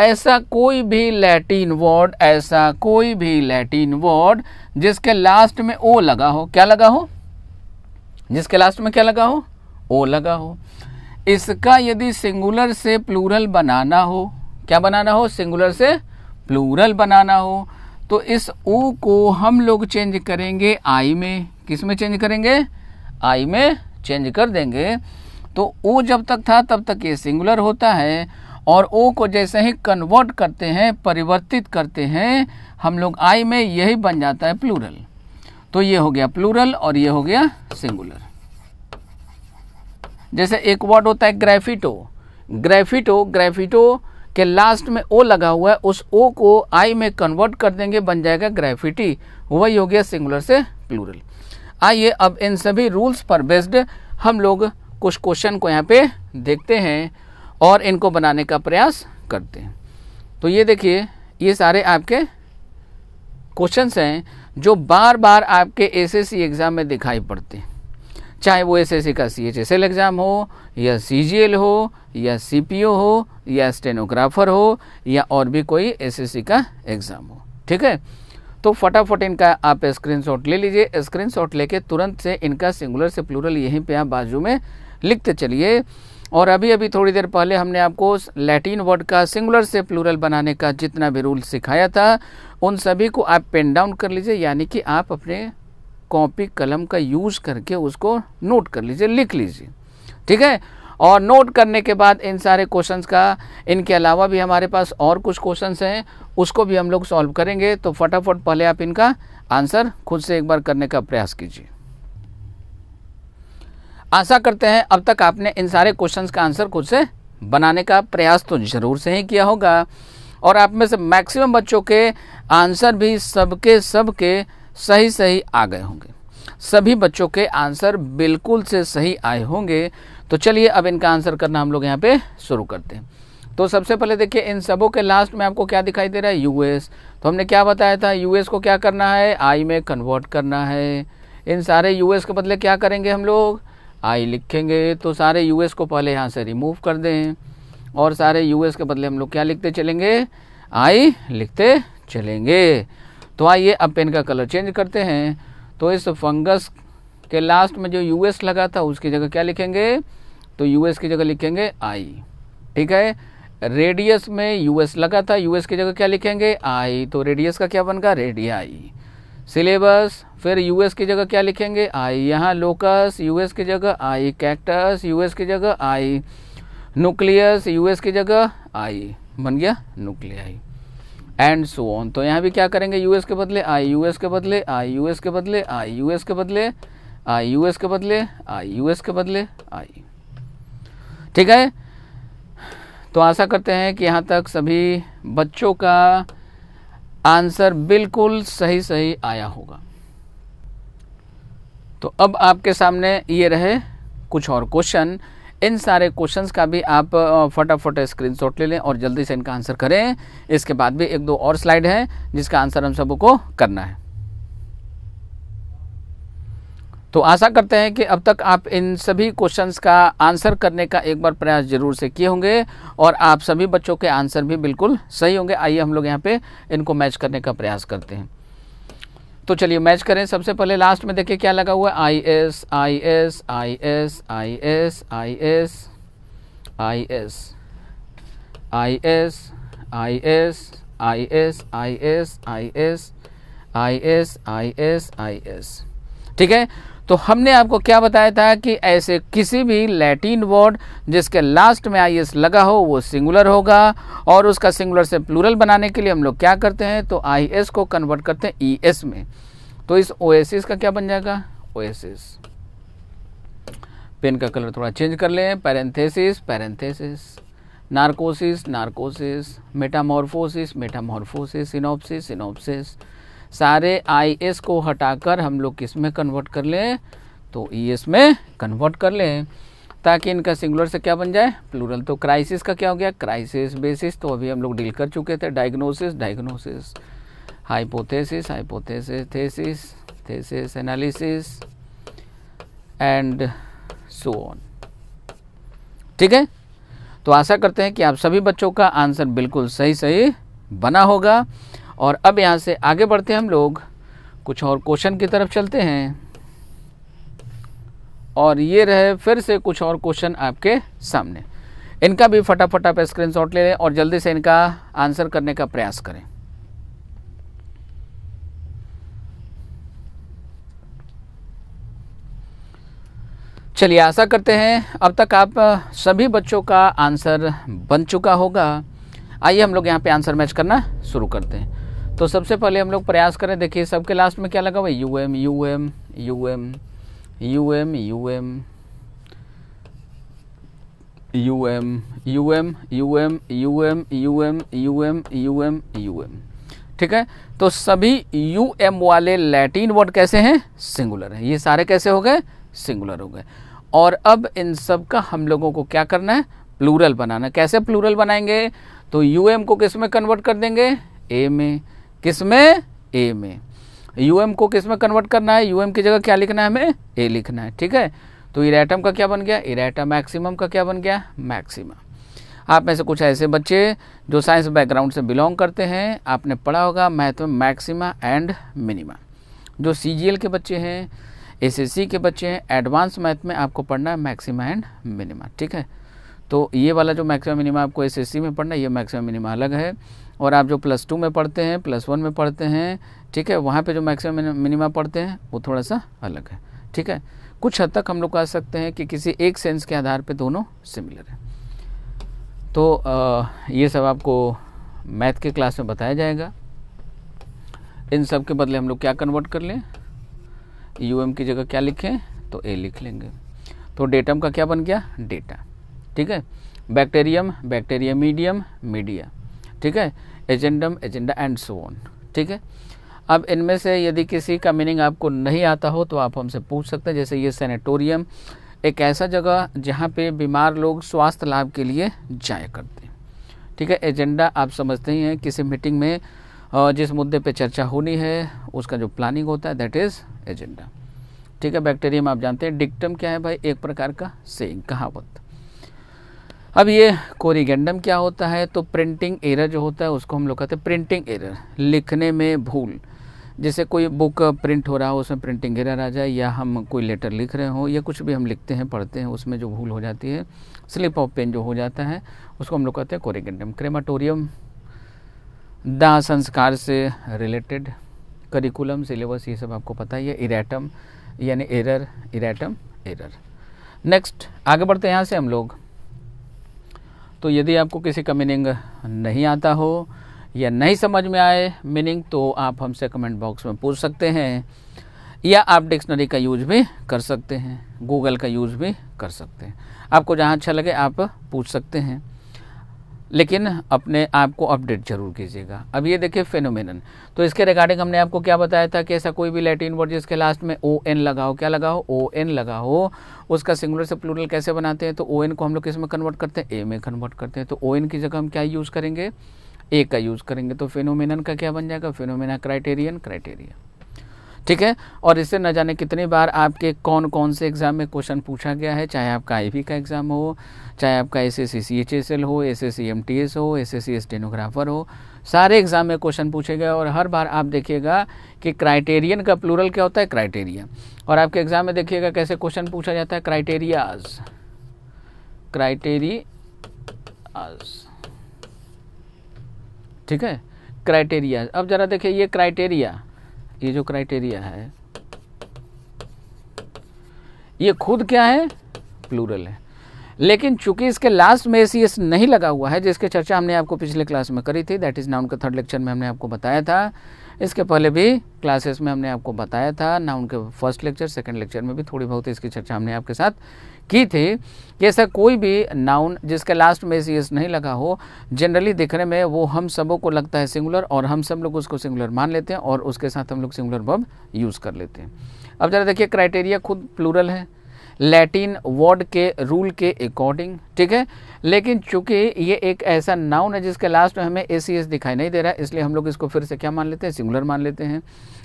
ऐसा कोई भी लैटिन वर्ड, ऐसा कोई भी लैटिन वर्ड जिसके लास्ट में ओ लगा हो, क्या लगा हो, जिसके लास्ट में क्या लगा हो, ओ लगा हो, इसका यदि सिंगुलर से प्लूरल बनाना हो, क्या बनाना हो, सिंगुलर से प्लूरल बनाना हो, तो इस ओ को हम लोग चेंज करेंगे आई में। किस में चेंज करेंगे, आई में चेंज कर देंगे। तो ओ जब तक था तब तक ये सिंगुलर होता है और ओ को जैसे ही कन्वर्ट करते हैं, परिवर्तित करते हैं हम लोग आई में, यही बन जाता है प्लूरल। तो ये हो गया प्लूरल और ये हो गया सिंगुलर। जैसे एक वर्ड होता है ग्रेफिटो, ग्रेफिटो, ग्रेफिटो के लास्ट में ओ लगा हुआ है, उस ओ को आई में कन्वर्ट कर देंगे, बन जाएगा ग्रेफिटी। वही हो गया सिंगुलर से प्लूरल। आइए अब इन सभी रूल्स पर बेस्ड हम लोग कुछ क्वेश्चन को यहाँ पे देखते हैं और इनको बनाने का प्रयास करते हैं। तो ये देखिए, ये सारे आपके क्वेश्चंस हैं जो बार बार आपके एसएससी एग्ज़ाम में दिखाई पड़ते हैं, चाहे वो एसएससी का सीएचएसएल एग्ज़ाम हो या सीजीएल हो या सीपीओ हो या स्टेनोग्राफर हो या और भी कोई एसएससी का एग्ज़ाम हो, ठीक है। तो फटाफट इनका आप स्क्रीनशॉट ले लीजिए। स्क्रीनशॉट लेके तुरंत से इनका सिंगुलर से प्लूरल यहीं पे आप बाजू में लिखते चलिए। और अभी अभी थोड़ी देर पहले हमने आपको लैटिन वर्ड का सिंगुलर से प्लूरल बनाने का जितना भी रूल सिखाया था उन सभी को आप पेन डाउन कर लीजिए, यानी कि आप अपने कॉपी कलम का यूज़ करके उसको नोट कर लीजिए, लिख लीजिए, ठीक है। और नोट करने के बाद इन सारे क्वेश्चंस का, इनके अलावा भी हमारे पास और कुछ क्वेश्चंस हैं उसको भी हम लोग सॉल्व करेंगे, तो फटाफट पहले आप इनका आंसर खुद से एक बार करने का प्रयास कीजिए। आशा करते हैं अब तक आपने इन सारे क्वेश्चंस का आंसर खुद से बनाने का प्रयास तो ज़रूर से ही किया होगा, और आप में से मैक्सिमम बच्चों के आंसर भी सबके सबके सही सही आ गए होंगे, सभी बच्चों के आंसर बिल्कुल से सही आए होंगे। तो चलिए अब इनका आंसर करना हम लोग यहाँ पे शुरू करते हैं। तो सबसे पहले देखिए इन सबों के लास्ट में आपको क्या दिखाई दे रहा है, यूएस। तो हमने क्या बताया था, यूएस को क्या करना है, आई में कन्वर्ट करना है। इन सारे यूएस के बदले क्या करेंगे हम लोग, आई लिखेंगे। तो सारे यूएस को पहले यहाँ से रिमूव कर दें और सारे यूएस के बदले हम लोग क्या लिखते चलेंगे, आई लिखते चलेंगे। तो आइए अब पेन का कलर चेंज करते हैं। तो इस फंगस के लास्ट में जो यूएस लगा था उसकी जगह क्या लिखेंगे, तो यूएस की जगह लिखेंगे आई, ठीक है। रेडियस में यूएस लगा था, यूएस की जगह क्या लिखेंगे, आई। तो रेडियस का क्या बनगा, रेडियाई। सिलेबस, फिर यूएस की जगह क्या लिखेंगे, आई। यहाँ लोकस यूएस की जगह आई, कैक्टस यूएस की जगह आई, न्यूक्लियस यूएस की जगह आई, बन गया न्यूक्लियाई, एंड सो ऑन। तो यहाँ भी क्या करेंगे, यूएस के बदले आई, यूएस के बदले आई, यूएस के बदले आई, यूएस के बदले आई, यूएस के बदले आई, यूएस के बदले आई, ठीक है। तो आशा करते हैं कि यहाँ तक सभी बच्चों का आंसर बिल्कुल सही सही आया होगा। तो अब आपके सामने ये रहे कुछ और क्वेश्चन, इन सारे क्वेश्चंस का भी आप फटाफट स्क्रीनशॉट ले लें और जल्दी से इनका आंसर करें। इसके बाद भी एक दो और स्लाइड है जिसका आंसर हम सबको करना है। तो आशा करते हैं कि अब तक आप इन सभी क्वेश्चंस का आंसर करने का एक बार प्रयास जरूर से किए होंगे और आप सभी बच्चों के आंसर भी बिल्कुल सही होंगे। आइए हम लोग यहाँ पे इनको मैच करने का प्रयास करते हैं। तो चलिए मैच करें। सबसे पहले लास्ट में देखिए क्या लगा हुआ है, I S I S I S I S I S I S I S I S I S I S I S I S I S I S, ठीक है। तो हमने आपको क्या बताया था कि ऐसे किसी भी लैटिन वर्ड जिसके लास्ट में आई एस लगा हो वो सिंगुलर होगा, और उसका सिंगुलर से प्लूरल बनाने के लिए हम लोग क्या करते हैं, तो आई एस को कन्वर्ट करते हैं ई एस में। तो इस ओएसिस का क्या बन जाएगा, ओएसिस। पेन का कलर थोड़ा चेंज कर लें, parenthesis parenthesis, narcosis narcosis, metamorphosis metamorphosis, synopsis synopsis. सारे आई एस को हटाकर हम लोग किस में कन्वर्ट कर लें, तो ई एस में कन्वर्ट कर लें, ताकि इनका सिंगुलर से क्या बन जाए, प्लूरल। तो क्राइसिस का क्या हो गया, क्राइसिस। बेसिस तो अभी हम लोग डील कर चुके थे। Diagnosis diagnosis, hypothesis hypothesis, thesis thesis, analysis and so on, ठीक है। तो आशा करते हैं कि आप सभी बच्चों का आंसर बिल्कुल सही सही बना होगा। और अब यहाँ से आगे बढ़ते हैं हम लोग, कुछ और क्वेश्चन की तरफ चलते हैं। और ये रहे फिर से कुछ और क्वेश्चन आपके सामने, इनका भी फटाफट आप स्क्रीनशॉट ले लें और जल्दी से इनका आंसर करने का प्रयास करें। चलिए आशा करते हैं अब तक आप सभी बच्चों का आंसर बन चुका होगा। आइए हम लोग यहाँ पे आंसर मैच करना शुरू करते हैं। तो सबसे पहले हम लोग प्रयास करें। देखिए सबके लास्ट में क्या लगा हुआ है, U M U M U M U M U M U M U M U M U M U M U M U M U M, ठीक है। तो सभी यू एम वाले लैटिन वर्ड कैसे हैं, सिंगुलर हैं। ये सारे कैसे हो गए, सिंगुलर हो गए। और अब इन सब का हम लोगों को क्या करना है, प्लूरल बनाना। कैसे प्लूरल बनाएंगे, तो um को किस में कन्वर्ट कर देंगे, a में। किस में, a में। um को किस में कन्वर्ट करना है, um की जगह क्या लिखना है, हमें a लिखना है, ठीक है। तो इरेटम का क्या बन गया, इरेटा। मैक्सिमम का क्या बन गया, मैक्सिमा। आप में से कुछ ऐसे बच्चे जो साइंस बैकग्राउंड से बिलोंग करते हैं, आपने पढ़ा होगा मैथ में मैक्सिमा एंड मिनिमा। जो सीजीएल के बच्चे हैं, एसएससी के बच्चे हैं, एडवांस मैथ में आपको पढ़ना है मैक्सिमा एंड मिनिमा। ठीक है, तो ये वाला जो मैक्सिमा मिनिमा आपको एसएससी में पढ़ना है, ये मैक्सिमा मिनिमा अलग है। और आप जो प्लस टू में पढ़ते हैं, प्लस वन में पढ़ते हैं, ठीक है, वहाँ पे जो मैक्सिमा मिनिमा पढ़ते हैं वो थोड़ा सा अलग है। ठीक है, कुछ हद तक हम लोग कह सकते हैं कि किसी एक सेंस के आधार पे दोनों सिमिलर है। तो आ, ये सब आपको मैथ के क्लास में बताया जाएगा। इन सब के बदले हम लोग क्या कन्वर्ट कर लें, यू एम की जगह क्या लिखें, तो ए लिख लेंगे। तो डेटम का क्या बन गया, डेटा। ठीक है, बैक्टीरियम, बैक्टीरिया मीडियम, मीडिया। ठीक है, एजेंडम, agenda and so on. ठीक है, अब इनमें से यदि किसी का मीनिंग आपको नहीं आता हो तो आप हमसे पूछ सकते हैं। जैसे ये सैनिटोरियम एक ऐसा जगह जहाँ पे बीमार लोग स्वास्थ्य लाभ के लिए जाया करते हैं। ठीक है, एजेंडा आप समझते ही हैं, किसी मीटिंग में जिस मुद्दे पे चर्चा होनी है उसका जो प्लानिंग होता है, दैट इज़ एजेंडा। ठीक है, बैक्टीरियम आप जानते हैं। डिक्टम क्या है भाई, एक प्रकार का सेइंग, कहावत। अब ये कोरिगेंडम क्या होता है, तो प्रिंटिंग एरर जो होता है उसको हम लोग कहते हैं प्रिंटिंग एरर, लिखने में भूल। जैसे कोई बुक प्रिंट हो रहा हो उसमें प्रिंटिंग एरर आ जाए, या हम कोई लेटर लिख रहे हो, या कुछ भी हम लिखते हैं पढ़ते हैं उसमें जो भूल हो जाती है, स्लिप ऑफ पेन जो हो जाता है, उसको हम लोग कहते हैं कोरिगेंडम। क्रेमाटोरियम दाह संस्कार से रिलेटेड, करिकुलम, सिलेबस, ये सब आपको पता ही है। इरेटम यानी एरर, इरेटम एरर। नेक्स्ट आगे बढ़ते हैं यहाँ से हम लोग। तो यदि आपको किसी का मीनिंग नहीं आता हो या नहीं समझ में आए मीनिंग, तो आप हमसे कमेंट बॉक्स में पूछ सकते हैं, या आप डिक्शनरी का यूज़ भी कर सकते हैं, गूगल का यूज़ भी कर सकते हैं। आपको जहाँ अच्छा लगे आप पूछ सकते हैं, लेकिन अपने आप को अपडेट जरूर कीजिएगा। अब ये देखिए फेनोमेनन, तो इसके रिगार्डिंग हमने आपको क्या बताया था कि ऐसा कोई भी लैटिन वर्ड जिसके लास्ट में ओ एन लगा हो, क्या लगा हो, ओ एन लगा हो, उसका सिंगुलर से प्लूरल कैसे बनाते हैं, तो ओ एन को हम लोग किस में कन्वर्ट करते हैं, ए में कन्वर्ट करते हैं। तो ओ एन की जगह हम क्या यूज़ करेंगे, ए का यूज़ करेंगे। तो फेनोमेनन का क्या बन जाएगा, फेनोमेना क्राइटेरियन, क्राइटेरिया। ठीक है, और इससे न जाने कितनी बार आपके कौन कौन से एग्ज़ाम में क्वेश्चन पूछा गया है, चाहे आपका आईबी का एग्ज़ाम हो, चाहे आपका एसएससी सीएचएसएल हो, एसएससी एमटीएस हो, एसएससी स्टेनोग्राफर हो, सारे एग्ज़ाम में क्वेश्चन पूछे गए। और हर बार आप देखिएगा कि क्राइटेरियन का प्लूरल क्या होता है, क्राइटेरिया। और आपके एग्ज़ाम में देखिएगा कैसे क्वेश्चन पूछा जाता है, क्राइटेरियाज, क्राइटेरियाज। ठीक है, क्राइटेरियाज। अब ज़रा देखिए ये क्राइटेरिया, ये जो क्राइटेरिया है ये खुद क्या है, प्लूरल है, लेकिन चूंकि इसके लास्ट में एस नहीं लगा हुआ है, जिसकी चर्चा हमने आपको पिछले क्लास में करी थी, दैट इज नाउन का थर्ड लेक्चर में हमने आपको बताया था। इसके पहले भी क्लासेस में हमने आपको बताया था, नाउन के फर्स्ट लेक्चर, सेकंड लेक्चर में भी थोड़ी बहुत इसकी चर्चा हमने आपके साथ की थी कि ऐसा कोई भी नाउन जिसके लास्ट में एस नहीं लगा हो, जनरली देखने में वो हम सबों को लगता है सिंगुलर, और हम सब लोग उसको सिंगुलर मान लेते हैं, और उसके साथ हम लोग सिंगुलर वर्ब यूज़ कर लेते हैं। अब ज़रा देखिए क्राइटेरिया खुद प्लूरल है, लैटिन वर्ड के रूल के अकॉर्डिंग। ठीक है, लेकिन चूंकि ये एक ऐसा नाउन है जिसके लास्ट में हमें ए सी एस दिखाई नहीं दे रहा है, इसलिए हम लोग इसको फिर से क्या मान लेते हैं, सिंगुलर मान लेते हैं,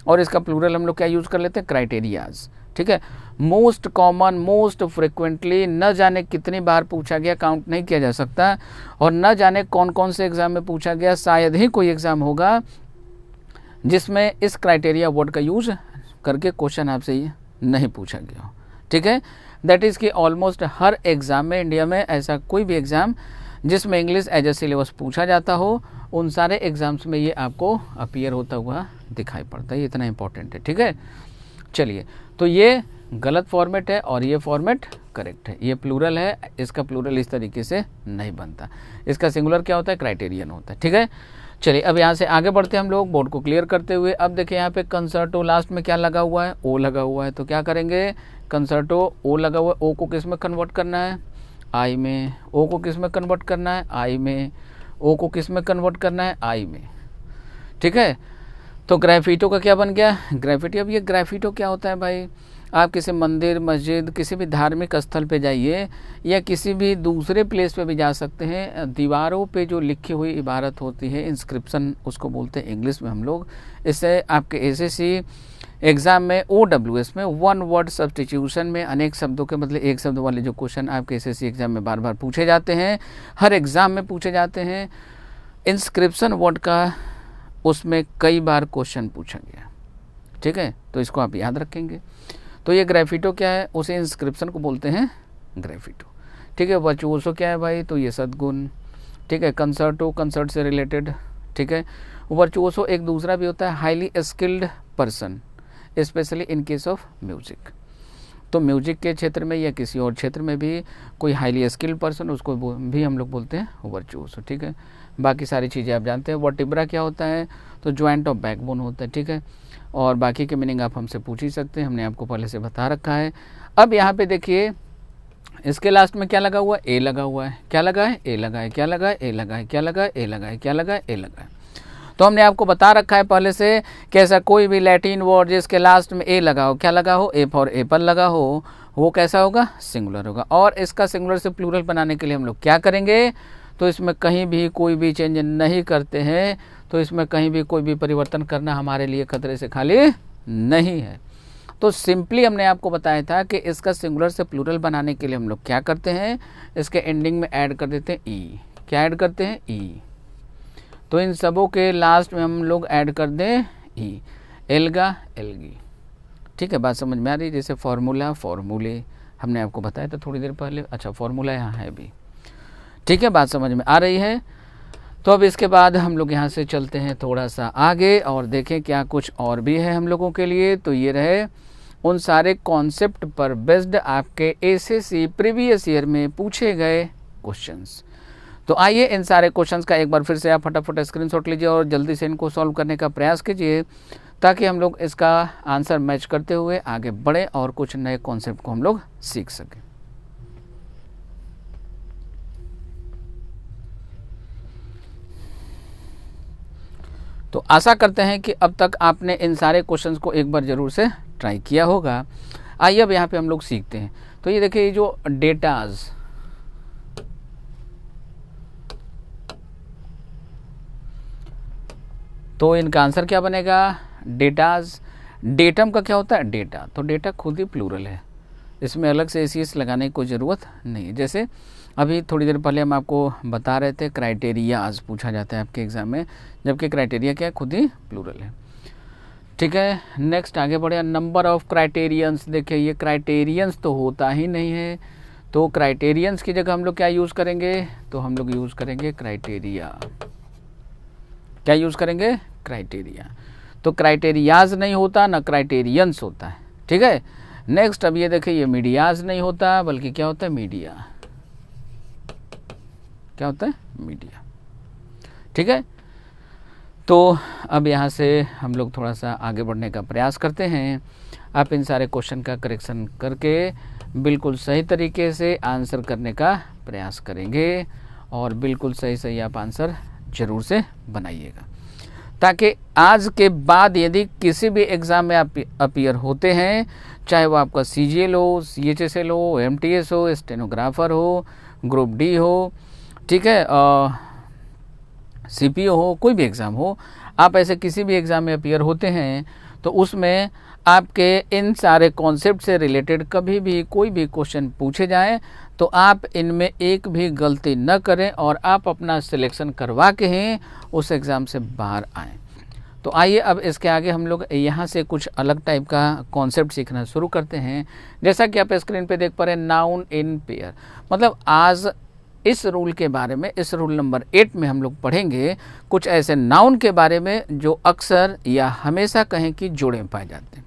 और इसका प्लूरल हम लोग क्या यूज़ कर लेते हैं, क्राइटेरियाज। ठीक है, मोस्ट कॉमन, मोस्ट फ्रिक्वेंटली, न जाने कितनी बार पूछा गया, काउंट नहीं किया जा सकता, और न जाने कौन कौन से एग्ज़ाम में पूछा गया, शायद ही कोई एग्ज़ाम होगा जिसमें इस क्राइटेरिया वर्ड का यूज़ करके क्वेश्चन आपसे ये नहीं पूछा गया हो। ठीक है, दैट इज़ कि ऑलमोस्ट हर एग्ज़ाम में इंडिया में ऐसा कोई भी एग्ज़ाम जिसमें इंग्लिश एज ए सिलेबस पूछा जाता हो, उन सारे एग्ज़ाम्स में ये आपको अपीयर होता हुआ दिखाई पड़ता है। ये इतना इम्पोर्टेंट है। ठीक है, चलिए, तो ये गलत फॉर्मेट है और ये फॉर्मेट करेक्ट है। ये प्लूरल है, इसका प्लूरल इस तरीके से नहीं बनता, इसका सिंगुलर क्या होता है, क्राइटेरियन होता है। ठीक है, चलिए अब यहाँ से आगे बढ़ते हैं हम लोग, बोर्ड को क्लियर करते हुए। अब देखिए यहाँ पे कंसर्टो लास्ट में क्या लगा हुआ है, ओ लगा हुआ है, तो क्या करेंगे, कंसर्टो ओ लगा हुआ है, ओ को किस में कन्वर्ट करना है, आई में। ओ को किस में कन्वर्ट करना है, आई में। ओ को किस में कन्वर्ट करना है, आई में। ठीक है, तो ग्रेफिटो का क्या बन गया, ग्रेफिटी। अब ये ग्रेफिटो क्या होता है भाई, आप किसी मंदिर, मस्जिद, किसी भी धार्मिक स्थल पे जाइए, या किसी भी दूसरे प्लेस पे भी जा सकते हैं, दीवारों पे जो लिखी हुई इबारत होती है, इंस्क्रिप्शन उसको बोलते हैं इंग्लिश में हम लोग। इससे आपके एसएससी एग्जाम में ओ डब्ल्यू एस में वन वर्ड सब्सटीट्यूशन में अनेक शब्दों के मतलब एक शब्द वाले जो क्वेश्चन आपके एस एस सी एग्जाम में बार बार पूछे जाते हैं, हर एग्ज़ाम में पूछे जाते हैं। इंस्क्रिप्शन वर्ड का उसमें कई बार क्वेश्चन पूछा गया, ठीक है, तो इसको आप याद रखेंगे। तो ये ग्रेफिटो क्या है, उसे इंस्क्रिप्शन को बोलते हैं ग्रेफिटो, ठीक है। वर्चुओसो क्या है भाई, तो ये सदगुण, ठीक है। कंसर्टो कंसर्ट से रिलेटेड, ठीक है। वर्चुओसो एक दूसरा भी होता है, highly skilled person, specially in case of music. तो म्यूजिक के क्षेत्र में या किसी और क्षेत्र में भी कोई हाईली स्किल्ड पर्सन, उसको भी हम लोग बोलते हैं वर्चुओसो, ठीक है। बाकी सारी चीज़ें आप जानते हैं। वर्टिब्रा क्या होता है, तो ज्वाइंट ऑफ बैकबोन होता है, ठीक है। और बाकी के मीनिंग आप हमसे पूछ ही सकते हैं, हमने आपको पहले से बता रखा है। अब यहाँ पे देखिए इसके लास्ट में क्या लगा हुआ है, ए लगा हुआ है। क्या लगा है, ए लगा है। क्या लगा है, ए लगा है। क्या लगा है, ए लगा है। क्या लगा है, ए लगा है। तो हमने आपको बता रखा है पहले से, कैसा कोई भी लैटिन वर्ड जिसके लास्ट में ए लगा हो, क्या लगा हो, ए फॉर एप्पल लगा हो, वो कैसा होगा, सिंगुलर होगा। और इसका सिंगुलर से प्लूरल बनाने के लिए हम लोग क्या करेंगे, तो इसमें कहीं भी कोई भी चेंज नहीं करते हैं। तो इसमें कहीं भी कोई भी परिवर्तन करना हमारे लिए खतरे से खाली नहीं है। तो सिंपली हमने आपको बताया था कि इसका सिंगुलर से प्लूरल बनाने के लिए हम लोग क्या करते हैं, इसके एंडिंग में ऐड कर देते हैं ई। क्या ऐड करते हैं, ई। तो इन सबों के लास्ट में हम लोग ऐड कर दें ई, एल्गा एल्गी, ठीक है। बात समझ में आ रही है। जैसे फॉर्मूला फॉर्मूले हमने आपको बताया था थोड़ी देर पहले। अच्छा, फॉर्मूला यहाँ है भी, ठीक है, बात समझ में आ रही है। तो अब इसके बाद हम लोग यहाँ से चलते हैं थोड़ा सा आगे और देखें क्या कुछ और भी है हम लोगों के लिए। तो ये रहे उन सारे कॉन्सेप्ट पर बेस्ड आपके एसएससी प्रीवियस ईयर में पूछे गए क्वेश्चंस। तो आइए इन सारे क्वेश्चंस का एक बार फिर से आप फटाफट स्क्रीनशॉट लीजिए और जल्दी से इनको सॉल्व करने का प्रयास कीजिए, ताकि हम लोग इसका आंसर मैच करते हुए आगे बढ़ें और कुछ नए कॉन्सेप्ट को हम लोग सीख सकें। तो आशा करते हैं कि अब तक आपने इन सारे क्वेश्चंस को एक बार ज़रूर से ट्राई किया होगा। आइए अब यहाँ पे हम लोग सीखते हैं। तो ये देखिए, ये जो डेटाज तो इनका आंसर क्या बनेगा, डेटाज। डेटम का क्या होता है, डेटा। तो डेटा खुद ही प्लूरल है, इसमें अलग से एसीएस लगाने की कोई ज़रूरत नहीं है। जैसे अभी थोड़ी देर पहले हम आपको बता रहे थे क्राइटेरियाज पूछा जाता है आपके एग्ज़ाम में, जबकि क्राइटेरिया क्या है, खुद ही प्लूरल है, ठीक है। नेक्स्ट आगे बढ़े, नंबर ऑफ क्राइटेरियंस। देखिए ये क्राइटेरियंस तो होता ही नहीं है, तो क्राइटेरियंस की जगह हम लोग क्या यूज़ करेंगे, तो हम लोग यूज़ करेंगे क्राइटेरिया। क्या यूज़ करेंगे, क्राइटेरिया। तो क्राइटेरियाज नहीं होता, ना क्राइटेरियंस होता है, ठीक है। नेक्स्ट अब ये देखिए, ये मीडियाज नहीं होता, बल्कि क्या होता है, मीडिया। क्या होता है, मीडिया, ठीक है। तो अब यहाँ से हम लोग थोड़ा सा आगे बढ़ने का प्रयास करते हैं। आप इन सारे क्वेश्चन का करेक्शन करके बिल्कुल सही तरीके से आंसर करने का प्रयास करेंगे और बिल्कुल सही सही आप आंसर ज़रूर से बनाइएगा, ताकि आज के बाद यदि किसी भी एग्ज़ाम में आप अपीयर होते हैं, चाहे वो आपका सीजीएल हो, सीएचएसएल हो, एमटीएस हो, स्टेनोग्राफर हो, ग्रुप डी हो, ठीक है, सीपीओ हो, कोई भी एग्ज़ाम हो, आप ऐसे किसी भी एग्ज़ाम में अपीयर होते हैं, तो उसमें आपके इन सारे कॉन्सेप्ट से रिलेटेड कभी भी कोई भी क्वेश्चन पूछे जाए, तो आप इनमें एक भी गलती न करें और आप अपना सिलेक्शन करवा के ही उस एग्ज़ाम से बाहर आएँ। तो आइए अब इसके आगे हम लोग यहाँ से कुछ अलग टाइप का कॉन्सेप्ट सीखना शुरू करते हैं। जैसा कि आप स्क्रीन पर देख पा रहे हैं, नाउन इन पेयर, मतलब आज इस रूल के बारे में, इस रूल नंबर एट में हम लोग पढ़ेंगे कुछ ऐसे नाउन के बारे में जो अक्सर या हमेशा कहें कि जोड़े पाए जाते हैं।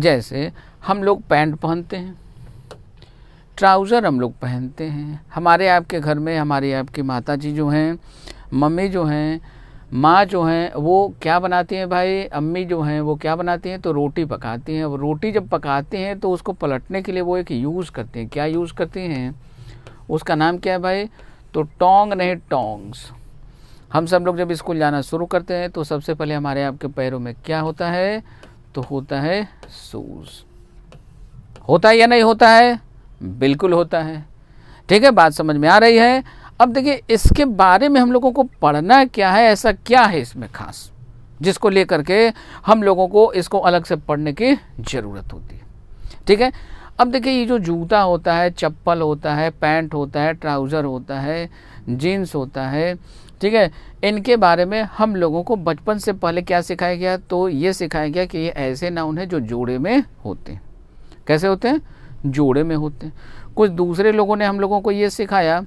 जैसे हम लोग पैंट पहनते हैं, ट्राउज़र हम लोग पहनते हैं, हमारे आपके घर में हमारी आपकी माता जी जो हैं, मम्मी जो हैं, माँ जो हैं, वो क्या बनाती हैं भाई, अम्मी जो हैं वो क्या बनाती हैं, तो रोटी पकाती हैं। वो रोटी जब पकाती हैं तो उसको पलटने के लिए वो एक यूज़ करते हैं। क्या यूज़ करते हैं, उसका नाम क्या है भाई, तो टोंग नहीं, टोंग्स। हम सब लोग जब स्कूल जाना शुरू करते हैं तो सबसे पहले हमारे आपके पैरों में क्या होता है, तो होता है शूज। होता है या नहीं होता है, बिल्कुल होता है, ठीक है, बात समझ में आ रही है। अब देखिए इसके बारे में हम लोगों को पढ़ना क्या है, ऐसा क्या है इसमें खास, जिसको लेकर के हम लोगों को इसको अलग से पढ़ने की ज़रूरत होती है। ठीक है, अब देखिए ये जो जूता होता है, चप्पल होता है, पैंट होता है, ट्राउज़र होता है, जीन्स होता है, ठीक है, इनके बारे में हम लोगों को बचपन से पहले क्या सिखाया गया, तो ये सिखाया गया कि ये ऐसे नाउन है जो जोड़े में होते हैं। कैसे होते हैं? जोड़े में होते हैं। कुछ दूसरे लोगों ने हम लोगों को ये सिखाया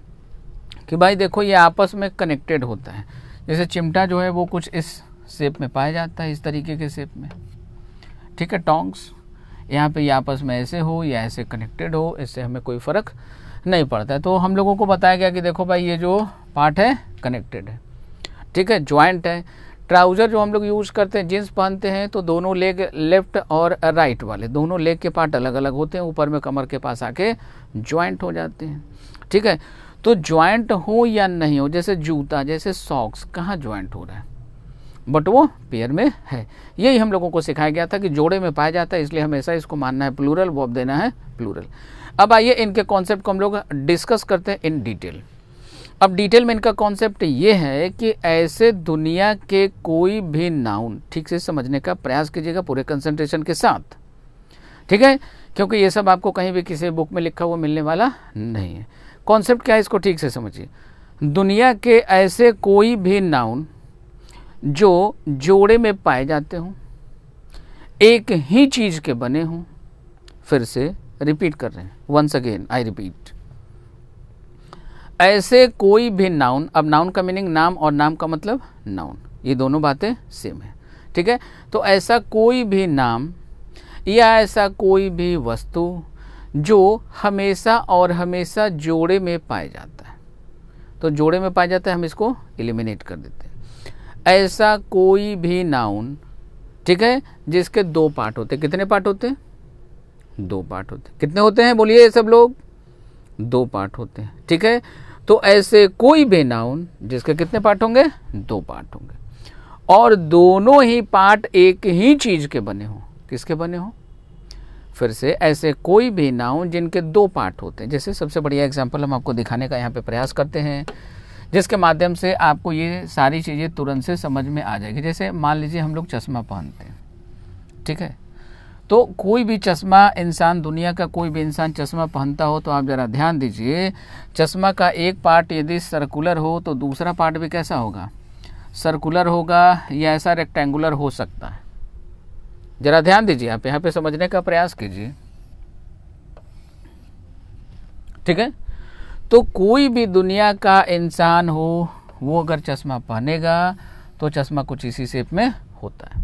कि भाई देखो ये आपस में कनेक्टेड होता है, जैसे चिमटा जो है वो कुछ इस शेप में पाया जाता है, इस तरीके के शेप में, ठीक है, टोंग्स यहाँ पे ये आपस में ऐसे हो या ऐसे कनेक्टेड हो, इससे हमें कोई फ़र्क नहीं पड़ता है। तो हम लोगों को बताया गया कि देखो भाई ये जो पार्ट है कनेक्टेड है, ठीक है, ज्वाइंट है। ट्राउज़र जो हम लोग यूज़ करते हैं, जींस पहनते हैं, तो दोनों लेग लेफ्ट और राइट वाले दोनों लेग के पार्ट अलग अलग होते हैं, ऊपर में कमर के पास आके ज्वाइंट हो जाते हैं। ठीक है, तो ज्वाइंट हो या नहीं हो, जैसे जूता, जैसे सॉक्स, कहाँ ज्वाइंट हो रहा है, बट वो पेयर में है। यही हम लोगों को सिखाया गया था कि जोड़े में पाया जाता है, इसलिए हमेशा इसको मानना है प्लूरल, वर्ब देना है प्लूरल। अब आइए इनके कॉन्सेप्ट को हम लोग डिस्कस करते हैं इन डिटेल। अब डिटेल में इनका कॉन्सेप्ट ये है कि ऐसे दुनिया के कोई भी नाउन, ठीक से समझने का प्रयास कीजिएगा पूरे कंसंट्रेशन के साथ, ठीक है, क्योंकि ये सब आपको कहीं भी किसी बुक में लिखा हुआ मिलने वाला नहीं है। कॉन्सेप्ट क्या है इसको ठीक से समझिए, दुनिया के ऐसे कोई भी नाउन जो जोड़े में पाए जाते हों, एक ही चीज़ के बने हों। फिर से रिपीट कर रहे हैं, वंस अगेन आई रिपीट, ऐसे कोई भी नाउन, अब नाउन का मीनिंग नाम और नाम का मतलब नाउन, ये दोनों बातें सेम है, ठीक है, तो ऐसा कोई भी नाम या ऐसा कोई भी वस्तु जो हमेशा और हमेशा जोड़े में पाया जाता है, तो जोड़े में पाया जाता है हम इसको एलिमिनेट कर देते हैं। ऐसा कोई भी नाउन, ठीक है, जिसके दो पार्ट होते हैं, कितने पार्ट होते हैं? दो पार्ट होते हैं, कितने होते हैं बोलिए सब लोग? दो पार्ट होते हैं, ठीक है, तो ऐसे कोई भी नाउन जिसके कितने पार्ट होंगे? दो पार्ट होंगे, और दोनों ही पार्ट एक ही चीज़ के बने हों। किसके बने हों? फिर से ऐसे कोई भी नाउन जिनके दो पार्ट होते हैं, जैसे सबसे बढ़िया एग्जाम्पल हम आपको दिखाने का यहाँ पर प्रयास करते हैं, जिसके माध्यम से आपको ये सारी चीज़ें तुरंत से समझ में आ जाएगी। जैसे मान लीजिए हम लोग चश्मा पहनते हैं, ठीक है, तो कोई भी चश्मा इंसान, दुनिया का कोई भी इंसान चश्मा पहनता हो, तो आप ज़रा ध्यान दीजिए, चश्मा का एक पार्ट यदि सर्कुलर हो तो दूसरा पार्ट भी कैसा होगा? सर्कुलर होगा या ऐसा रेक्टेंगुलर हो सकता है। ज़रा ध्यान दीजिए, आप यहाँ पर समझने का प्रयास कीजिए, ठीक है, तो कोई भी दुनिया का इंसान हो वो अगर चश्मा पहनेगा तो चश्मा कुछ इसी शेप में होता है।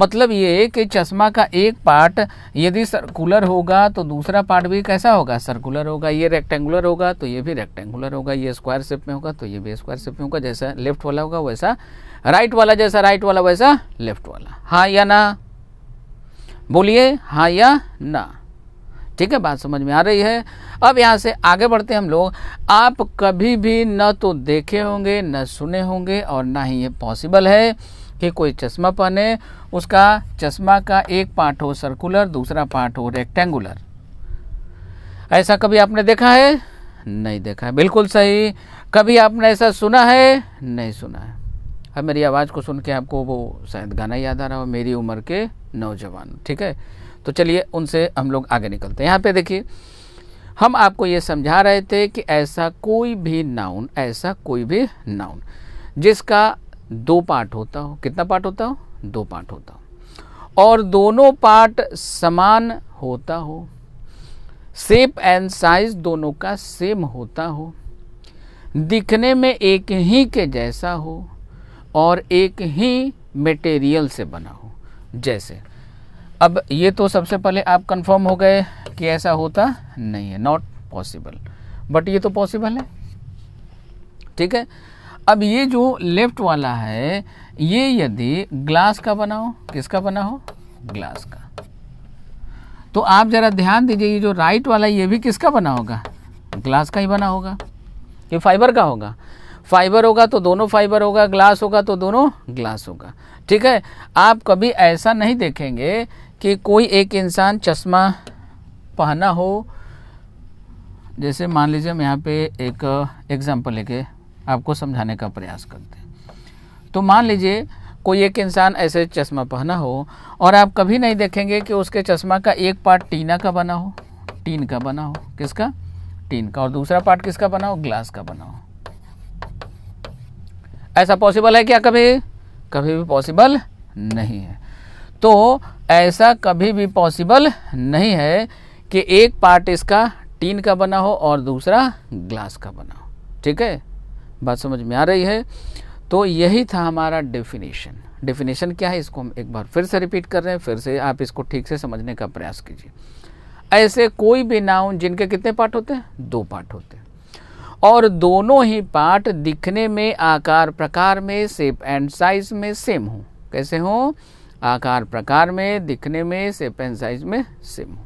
मतलब ये कि चश्मा का एक पार्ट यदि सर्कुलर होगा तो दूसरा पार्ट भी कैसा होगा? सर्कुलर होगा। ये रेक्टेंगुलर होगा तो ये भी रेक्टेंगुलर होगा, ये स्क्वायर शेप में होगा तो ये भी स्क्वायर शेप में होगा, जैसा लेफ्ट वाला होगा वैसा राइट वाला, जैसा राइट वाला वैसा लेफ्ट वाला। हाँ या ना बोलिए, हाँ या ना? ठीक है, बात समझ में आ रही है। अब यहाँ से आगे बढ़ते हैं हम लोग। आप कभी भी न तो देखे होंगे, न सुने होंगे, और ना ही ये पॉसिबल है कि कोई चश्मा पहने, उसका चश्मा का एक पार्ट हो सर्कुलर, दूसरा पार्ट हो रेक्टेंगुलर। ऐसा कभी आपने देखा है? नहीं देखा है, बिल्कुल सही। कभी आपने ऐसा सुना है? नहीं सुना है। अब मेरी आवाज़ को सुन के आपको वो शायद गाना याद आ रहा हो, मेरी उम्र के नौजवान, ठीक है, तो चलिए उनसे हम लोग आगे निकलते हैं। यहाँ पे देखिए हम आपको ये समझा रहे थे कि ऐसा कोई भी नाउन, ऐसा कोई भी नाउन जिसका दो पार्ट होता हो, कितना पार्ट होता हो? दो पार्ट होता हो, और दोनों पार्ट समान होता हो, शेप एंड साइज दोनों का सेम होता हो, दिखने में एक ही के जैसा हो, और एक ही मटेरियल से बना हो। जैसे अब ये तो सबसे पहले आप कंफर्म हो गए कि ऐसा होता नहीं है, नॉट पॉसिबल, बट ये तो पॉसिबल है, ठीक है। अब ये जो लेफ्ट वाला है ये यदि ग्लास का बना हो, किसका बना हो? ग्लास का, तो आप ज़रा ध्यान दीजिए ये जो राइट वाला ये भी किसका बना होगा? ग्लास का ही बना होगा। ये फाइबर का होगा, फाइबर होगा तो दोनों फाइबर होगा, ग्लास होगा तो दोनों ग्लास होगा, ठीक है। आप कभी ऐसा नहीं देखेंगे कि कोई एक इंसान चश्मा पहना हो, जैसे मान लीजिए हम यहाँ पे एक एग्जांपल लेके आपको समझाने का प्रयास करते हैं। तो मान लीजिए कोई एक इंसान ऐसे चश्मा पहना हो और आप कभी नहीं देखेंगे कि उसके चश्मा का एक पार्ट टीना का बना हो, टीन का बना हो, किसका, टीन का, और दूसरा पार्ट किसका बना हो, ग्लास का बना हो। ऐसा पॉसिबल है क्या? कभी कभी भी पॉसिबल नहीं है। तो ऐसा कभी भी पॉसिबल नहीं है कि एक पार्ट इसका टीन का बना हो और दूसरा ग्लास का बना हो। ठीक है, बात समझ में आ रही है। तो यही था हमारा डेफिनेशन। डेफिनेशन क्या है, इसको हम एक बार फिर से रिपीट कर रहे हैं, फिर से आप इसको ठीक से समझने का प्रयास कीजिए। ऐसे कोई भी नाउन जिनके कितने पार्ट होते हैं, दो पार्ट होते हैं, और दोनों ही पार्ट दिखने में, आकार प्रकार में, शेप एंड साइज में सेम हो। कैसे हो? आकार प्रकार में, दिखने में, शेप एंड साइज में सेम हो।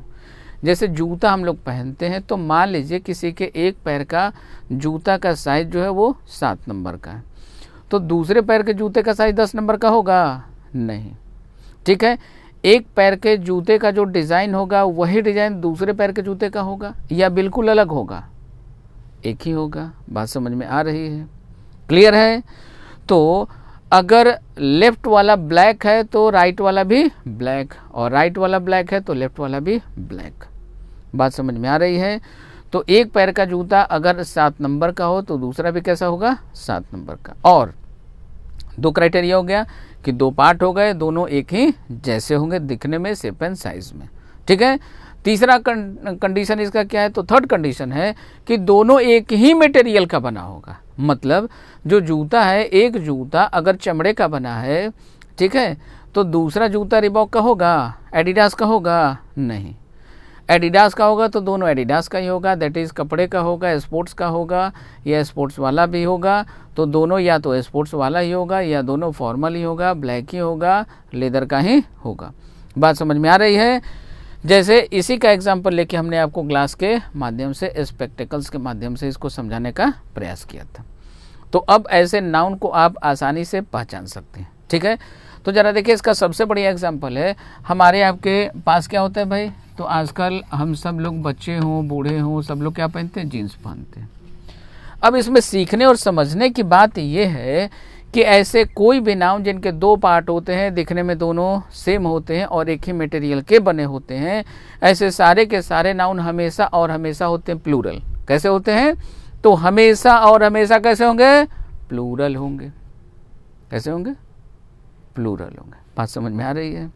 जैसे जूता हम लोग पहनते हैं, तो मान लीजिए किसी के एक पैर का जूता का साइज जो है वो सात नंबर का है, तो दूसरे पैर के जूते का साइज दस नंबर का होगा? नहीं। ठीक है, एक पैर के जूते का जो डिज़ाइन होगा वही डिज़ाइन दूसरे पैर के जूते का होगा या बिल्कुल अलग होगा? एक ही होगा। बात समझ में आ रही है, क्लियर है। तो अगर लेफ़्ट वाला ब्लैक है तो राइट वाला भी ब्लैक, और राइट वाला ब्लैक है तो लेफ़्ट वाला भी ब्लैक। बात समझ में आ रही है। तो एक पैर का जूता अगर सात नंबर का हो तो दूसरा भी कैसा होगा, सात नंबर का। और दो क्राइटेरिया हो गया कि दो पार्ट हो गए, दोनों एक ही जैसे होंगे दिखने में, शेप एंड साइज में। ठीक है, तीसरा कंडीशन इसका क्या है, तो थर्ड कंडीशन है कि दोनों एक ही मटेरियल का बना होगा। मतलब जो जूता है, एक जूता अगर चमड़े का बना है, ठीक है, तो दूसरा जूता रिबॉक का होगा, एडिडास का होगा? नहीं। एडिडास का होगा तो दोनों एडिडास का ही होगा, दैट इज़ कपड़े का होगा, स्पोर्ट्स का होगा या स्पोर्ट्स वाला भी होगा, तो दोनों या तो स्पोर्ट्स वाला ही होगा या दोनों फॉर्मल ही होगा, ब्लैक ही होगा, लेदर का ही होगा। बात समझ में आ रही है। जैसे इसी का एग्जाम्पल लेके हमने आपको ग्लास के माध्यम से, स्पेक्टेकल्स के माध्यम से इसको समझाने का प्रयास किया था। तो अब ऐसे नाउन को आप आसानी से पहचान सकते हैं। ठीक है, तो ज़रा देखिए, इसका सबसे बढ़िया एग्जाम्पल है हमारे आपके पास क्या होता है भाई, तो आजकल हम सब लोग बच्चे हों, बूढ़े हों, सब लोग क्या पहनते हैं, जीन्स पहनते हैं। अब इसमें सीखने और समझने की बात यह है कि ऐसे कोई भी नाउन जिनके दो पार्ट होते हैं, दिखने में दोनों सेम होते हैं और एक ही मटेरियल के बने होते हैं, ऐसे सारे के सारे नाउन हमेशा और हमेशा होते हैं प्लूरल। कैसे होते हैं? तो हमेशा और हमेशा कैसे होंगे, प्लूरल होंगे। कैसे होंगे, प्लूरल होंगे। बात समझ में आ रही है।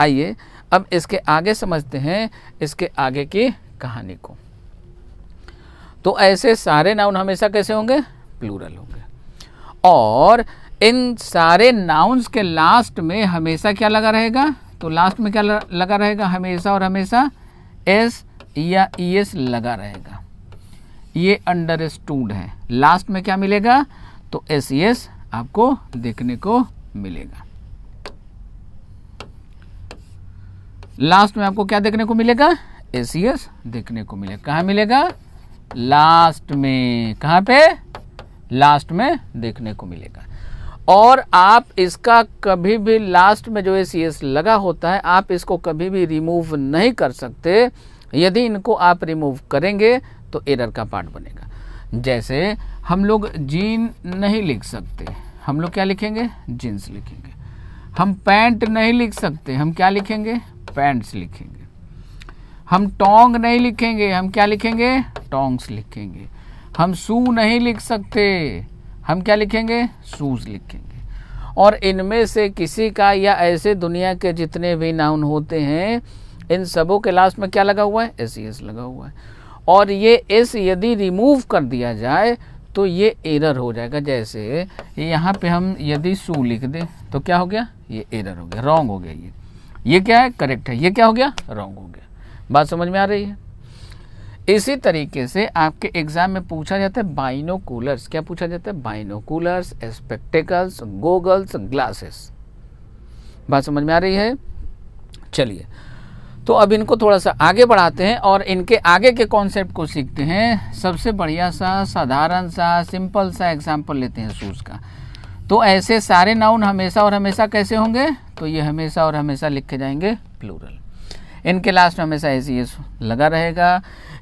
आइए अब इसके आगे समझते हैं इसके आगे की कहानी को। तो ऐसे सारे नाउन हमेशा कैसे होंगे, प्लूरल होंगे, और इन सारे नाउन्स के लास्ट में हमेशा क्या लगा रहेगा, तो लास्ट में क्या लगा रहेगा, हमेशा और हमेशा एस या ई एस लगा रहेगा। ये अंडरस्टूड है। लास्ट में क्या मिलेगा, तो एस ई एस आपको देखने को मिलेगा। लास्ट में आपको क्या देखने को मिलेगा, एस ई एस देखने को मिलेगा। कहाँ मिलेगा, लास्ट में। कहाँ पे, लास्ट में देखने को मिलेगा। और आप इसका कभी भी, लास्ट में जो एस सी एस लगा होता है, आप इसको कभी भी रिमूव नहीं कर सकते। यदि इनको आप रिमूव करेंगे तो एरर का पार्ट बनेगा। जैसे हम लोग जीन नहीं लिख सकते, हम लोग क्या लिखेंगे, जीन्स लिखेंगे। हम पैंट नहीं लिख सकते, हम क्या लिखेंगे, पैंट्स लिखेंगे। हम टोंग नहीं लिखेंगे, हम क्या लिखेंगे, टोंग्स लिखेंगे। हम शू नहीं लिख सकते, हम क्या लिखेंगे, शूज़ लिखेंगे। और इनमें से किसी का, या ऐसे दुनिया के जितने भी नाउन होते हैं, इन सबों के लास्ट में क्या लगा हुआ है, एस एस लगा हुआ है। और ये एस यदि रिमूव कर दिया जाए तो ये एरर हो जाएगा। जैसे यहाँ पे हम यदि शू लिख दें तो क्या हो गया, ये एरर हो गया, रॉन्ग हो गया। ये ये क्या है, करेक्ट है, ये क्या हो गया, रॉन्ग हो गया। बात समझ में आ रही है। इसी तरीके से आपके एग्जाम में पूछा जाता है बाइनोकुलर्स। क्या पूछा जाता है, बाइनोकुलर्स, स्पेक्टेकल्स, गोगल्स, ग्लासेस। बात समझ में आ रही है। चलिए तो अब इनको थोड़ा सा आगे बढ़ाते हैं और इनके आगे के कॉन्सेप्ट को सीखते हैं। सबसे बढ़िया सा, साधारण सा, सिंपल सा एग्जाम्पल लेते हैं शूज़ का। तो ऐसे सारे नाउन हमेशा और हमेशा कैसे होंगे, तो ये हमेशा और हमेशा लिखे जाएंगे प्लूरल। इनके लास्ट में हमेशा एस ई एस लगा रहेगा।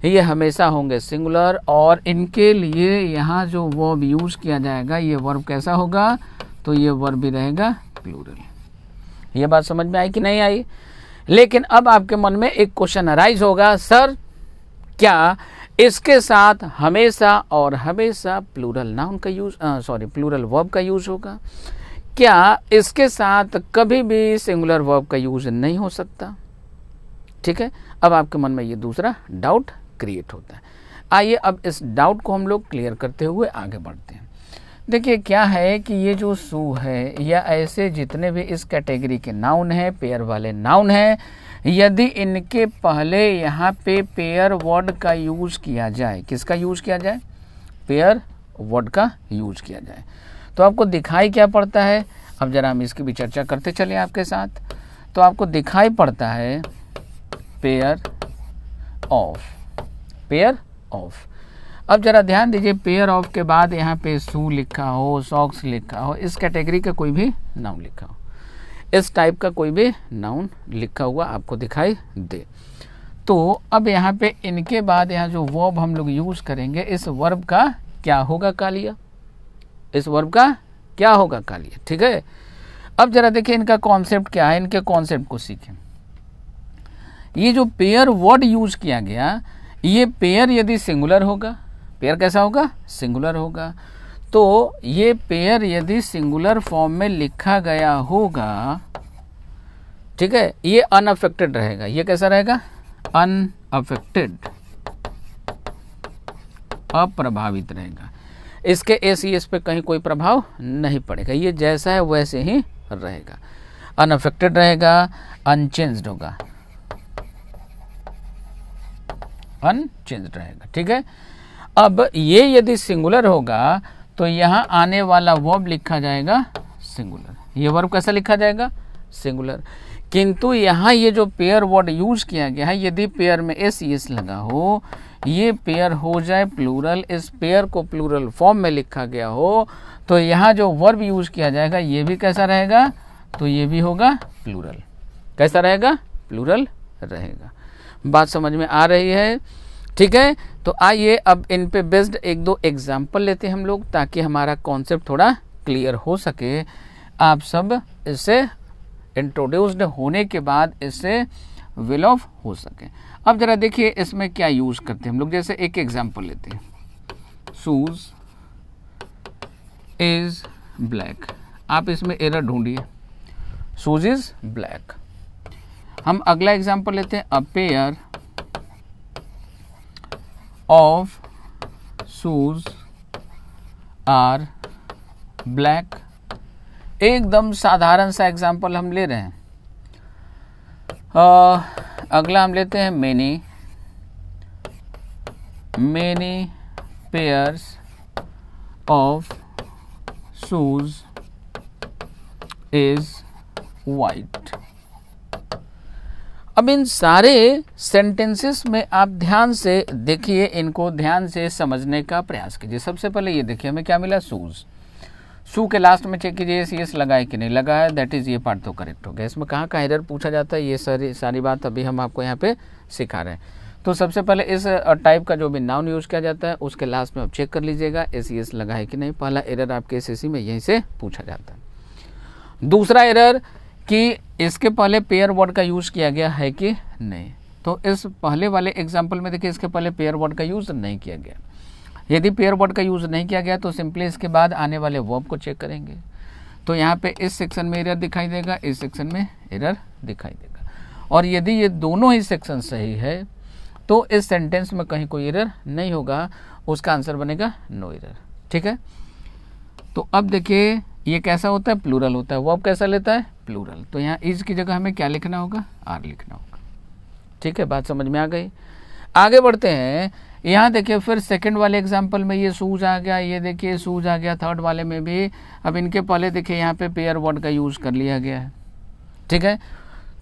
ये हमेशा होंगे सिंगुलर, और इनके लिए यहाँ जो वर्ब यूज़ किया जाएगा, ये वर्ब कैसा होगा, तो ये वर्ब भी रहेगा प्लूरल। ये बात समझ में आई कि नहीं आई? लेकिन अब आपके मन में एक क्वेश्चन अराइज होगा, सर क्या इसके साथ हमेशा और हमेशा प्लूरल नाउन का यूज, सॉरी प्लूरल वर्ब का यूज होगा? क्या इसके साथ कभी भी सिंगुलर वर्ब का यूज नहीं हो सकता? ठीक है, अब आपके मन में ये दूसरा डाउट क्रिएट होता है। आइए अब इस डाउट को हम लोग क्लियर करते हुए आगे बढ़ते हैं। देखिए क्या है कि ये जो सू है या ऐसे जितने भी इस कैटेगरी के नाउन हैं, पेयर वाले नाउन हैं, यदि इनके पहले यहाँ पे पेयर वर्ड का यूज़ किया जाए, किसका यूज़ किया जाए? पेयर वर्ड का यूज़ किया जाए तो आपको दिखाई क्या पड़ता है? अब जरा हम इसकी भी चर्चा करते चलें आपके साथ। तो आपको दिखाई पड़ता है पेयर ऑफ, पेयर ऑफ। अब जरा ध्यान दीजिए, पेयर ऑफ के बाद यहाँ पे सू लिखा हो, सॉक्स लिखा हो, इस कैटेगरी का कोई भी नाउन लिखा हो, इस टाइप का कोई भी नाउन लिखा हुआ आपको दिखाई दे, तो अब यहाँ पे इनके बाद यहाँ जो वर्ब हम लोग यूज़ करेंगे, इस वर्ब का क्या होगा? कालिया। इस वर्ब का क्या होगा? कालिया। ठीक है, अब जरा देखिए इनका कॉन्सेप्ट क्या है, इनके कॉन्सेप्ट को सीखें। ये जो पेयर वर्ड यूज़ किया गया, ये पेयर यदि सिंगुलर होगा, पेयर कैसा होगा? सिंगुलर होगा, तो ये पेयर यदि सिंगुलर फॉर्म में लिखा गया होगा, ठीक है, ये अनअफेक्टेड रहेगा। ये कैसा रहेगा? अनअफेक्टेड, अप्रभावित रहेगा। इसके एस ई एस पे कहीं कोई प्रभाव नहीं पड़ेगा, ये जैसा है वैसे ही रहेगा, अनअफेक्टेड रहेगा, अनचेंज्ड होगा, अनचेंज्ड रहेगा। ठीक है, अब ये यदि सिंगुलर होगा तो यहाँ आने वाला वर्ब लिखा जाएगा सिंगुलर। ये वर्ब कैसा लिखा जाएगा? सिंगुलर। किंतु यहाँ ये जो पेयर वर्ड यूज़ किया गया है, यदि पेयर में एस ई एस लगा हो, ये पेयर हो जाए प्लूरल, इस पेयर को प्लूरल फॉर्म में लिखा गया हो, तो यहाँ जो वर्ब यूज़ किया जाएगा ये भी कैसा रहेगा? तो ये भी होगा प्लूरल। कैसा रहेगा? प्लूरल रहेगा। बात समझ में आ रही है? ठीक है, तो आइए अब इन पे बेस्ड एक दो एग्जाम्पल लेते हैं हम लोग, ताकि हमारा कॉन्सेप्ट थोड़ा क्लियर हो सके। आप सब इससे इंट्रोड्यूस्ड होने के बाद इससे वेल ऑफ हो सके। अब ज़रा देखिए इसमें क्या यूज़ करते हैं हम लोग। जैसे एक एग्जाम्पल लेते हैं, शूज इज ब्लैक। आप इसमें एरर ढूंढिए, शूज इज ब्लैक। हम अगला एग्जाम्पल लेते हैं, a pair Of shoes are black। एकदम साधारण सा एग्जाम्पल हम ले रहे हैं। आ, अगला हम लेते हैं many many pairs of shoes is white। अब इन सारे सेंटेंसेस में आप ध्यान से देखिए, इनको ध्यान से समझने का प्रयास कीजिए। सबसे पहले ये देखिए हमें क्या मिला? शूज। शू के लास्ट में चेक कीजिए सी एस लगा है कि नहीं लगा है, दैट इज़ ये पार्ट तो करेक्ट हो गया। इसमें कहाँ का एरर पूछा जाता है, ये सारी सारी बात अभी हम आपको यहाँ पे सिखा रहे हैं। तो सबसे पहले इस टाइप का जो भी नाउन यूज़ किया जाता है उसके लास्ट में आप चेक कर लीजिएगा ए सी एस लगा है कि नहीं। पहला एरर आपके एस एस सी में यहीं से पूछा जाता है। दूसरा एरर कि इसके पहले पेयर वर्ड का यूज़ किया गया है कि नहीं। तो इस पहले वाले एग्जाम्पल में देखिए इसके पहले पेयर वर्ड का यूज़ नहीं किया गया। यदि पेयर वर्ड का यूज़ नहीं किया गया तो सिंपली इसके बाद आने वाले वर्ब को चेक करेंगे। तो यहाँ पे इस सेक्शन में एरर दिखाई देगा, इस सेक्शन में एरर दिखाई देगा, और यदि ये दोनों ही सेक्शन सही है तो इस सेंटेंस में कहीं कोई एरर नहीं होगा, उसका आंसर बनेगा नो एरर। ठीक है, तो अब देखिए ये कैसा होता है? प्लूरल होता है। वर्ब कैसा लेता है? प्लूरल। तो यहाँ इज की जगह हमें क्या लिखना होगा? आर लिखना होगा। ठीक है, बात समझ में आ गई। आगे बढ़ते हैं, यहाँ देखिए फिर सेकंड वाले एग्जांपल में ये शूज आ गया, ये देखिए शूज आ गया। थर्ड वाले में भी अब इनके पहले देखिए यहाँ पे पेयर वर्ड का यूज़ कर लिया गया है। ठीक है,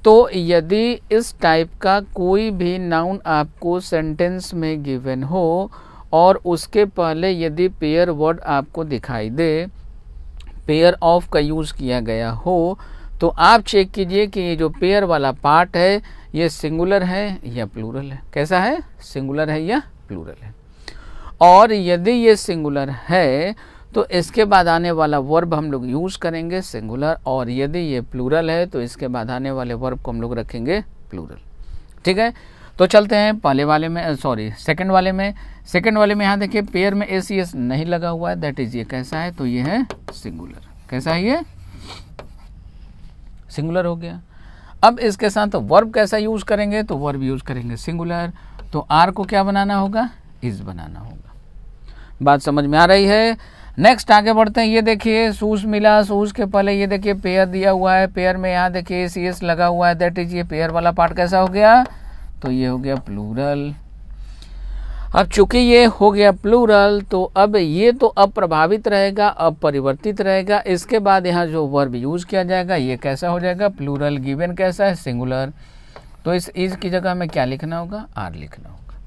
तो यदि इस टाइप का कोई भी नाउन आपको सेंटेंस में गिवन हो और उसके पहले यदि पेयर वर्ड आपको दिखाई दे, पेयर ऑफ का यूज़ किया गया हो, तो आप चेक कीजिए कि ये जो पेयर वाला पार्ट है ये सिंगुलर है या प्लूरल है। कैसा है? सिंगुलर है या प्लूरल है। और यदि ये सिंगुलर है तो इसके बाद आने वाला वर्ब हम लोग यूज़ करेंगे सिंगुलर, और यदि ये प्लूरल है तो इसके बाद आने वाले वर्ब को हम लोग रखेंगे प्लूरल। ठीक है, तो चलते हैं पहले वाले में, सॉरी सेकंड वाले में। सेकंड वाले में यहाँ देखिए पेयर में ए सी एस नहीं लगा हुआ है, दैट इज ये कैसा है, तो ये है सिंगुलर। कैसा है, ये सिंगुलर हो गया। अब इसके साथ तो वर्ब कैसा यूज़ करेंगे, तो वर्ब यूज़ करेंगे सिंगुलर। तो आर को क्या बनाना होगा, इज़ बनाना होगा। बात समझ में आ रही है। नेक्स्ट आगे बढ़ते हैं, ये देखिए सूज मिला, सूज के पहले ये देखिए पेयर दिया हुआ है, पेयर में यहाँ देखिए सी एस लगा हुआ है, दैट इज ये पेयर वाला पार्ट कैसा हो गया, तो ये हो गया प्लूरल। अब चूंकि ये हो गया प्लूरल तो अब ये तो अप्रभावित रहेगा, अपरिवर्तित रहेगा। इसके बाद यहाँ जो वर्ब यूज़ किया जाएगा ये कैसा हो जाएगा, प्लूरल। गिवन कैसा है, सिंगुलर। तो इस इज की जगह हमें क्या लिखना होगा, आर लिखना होगा।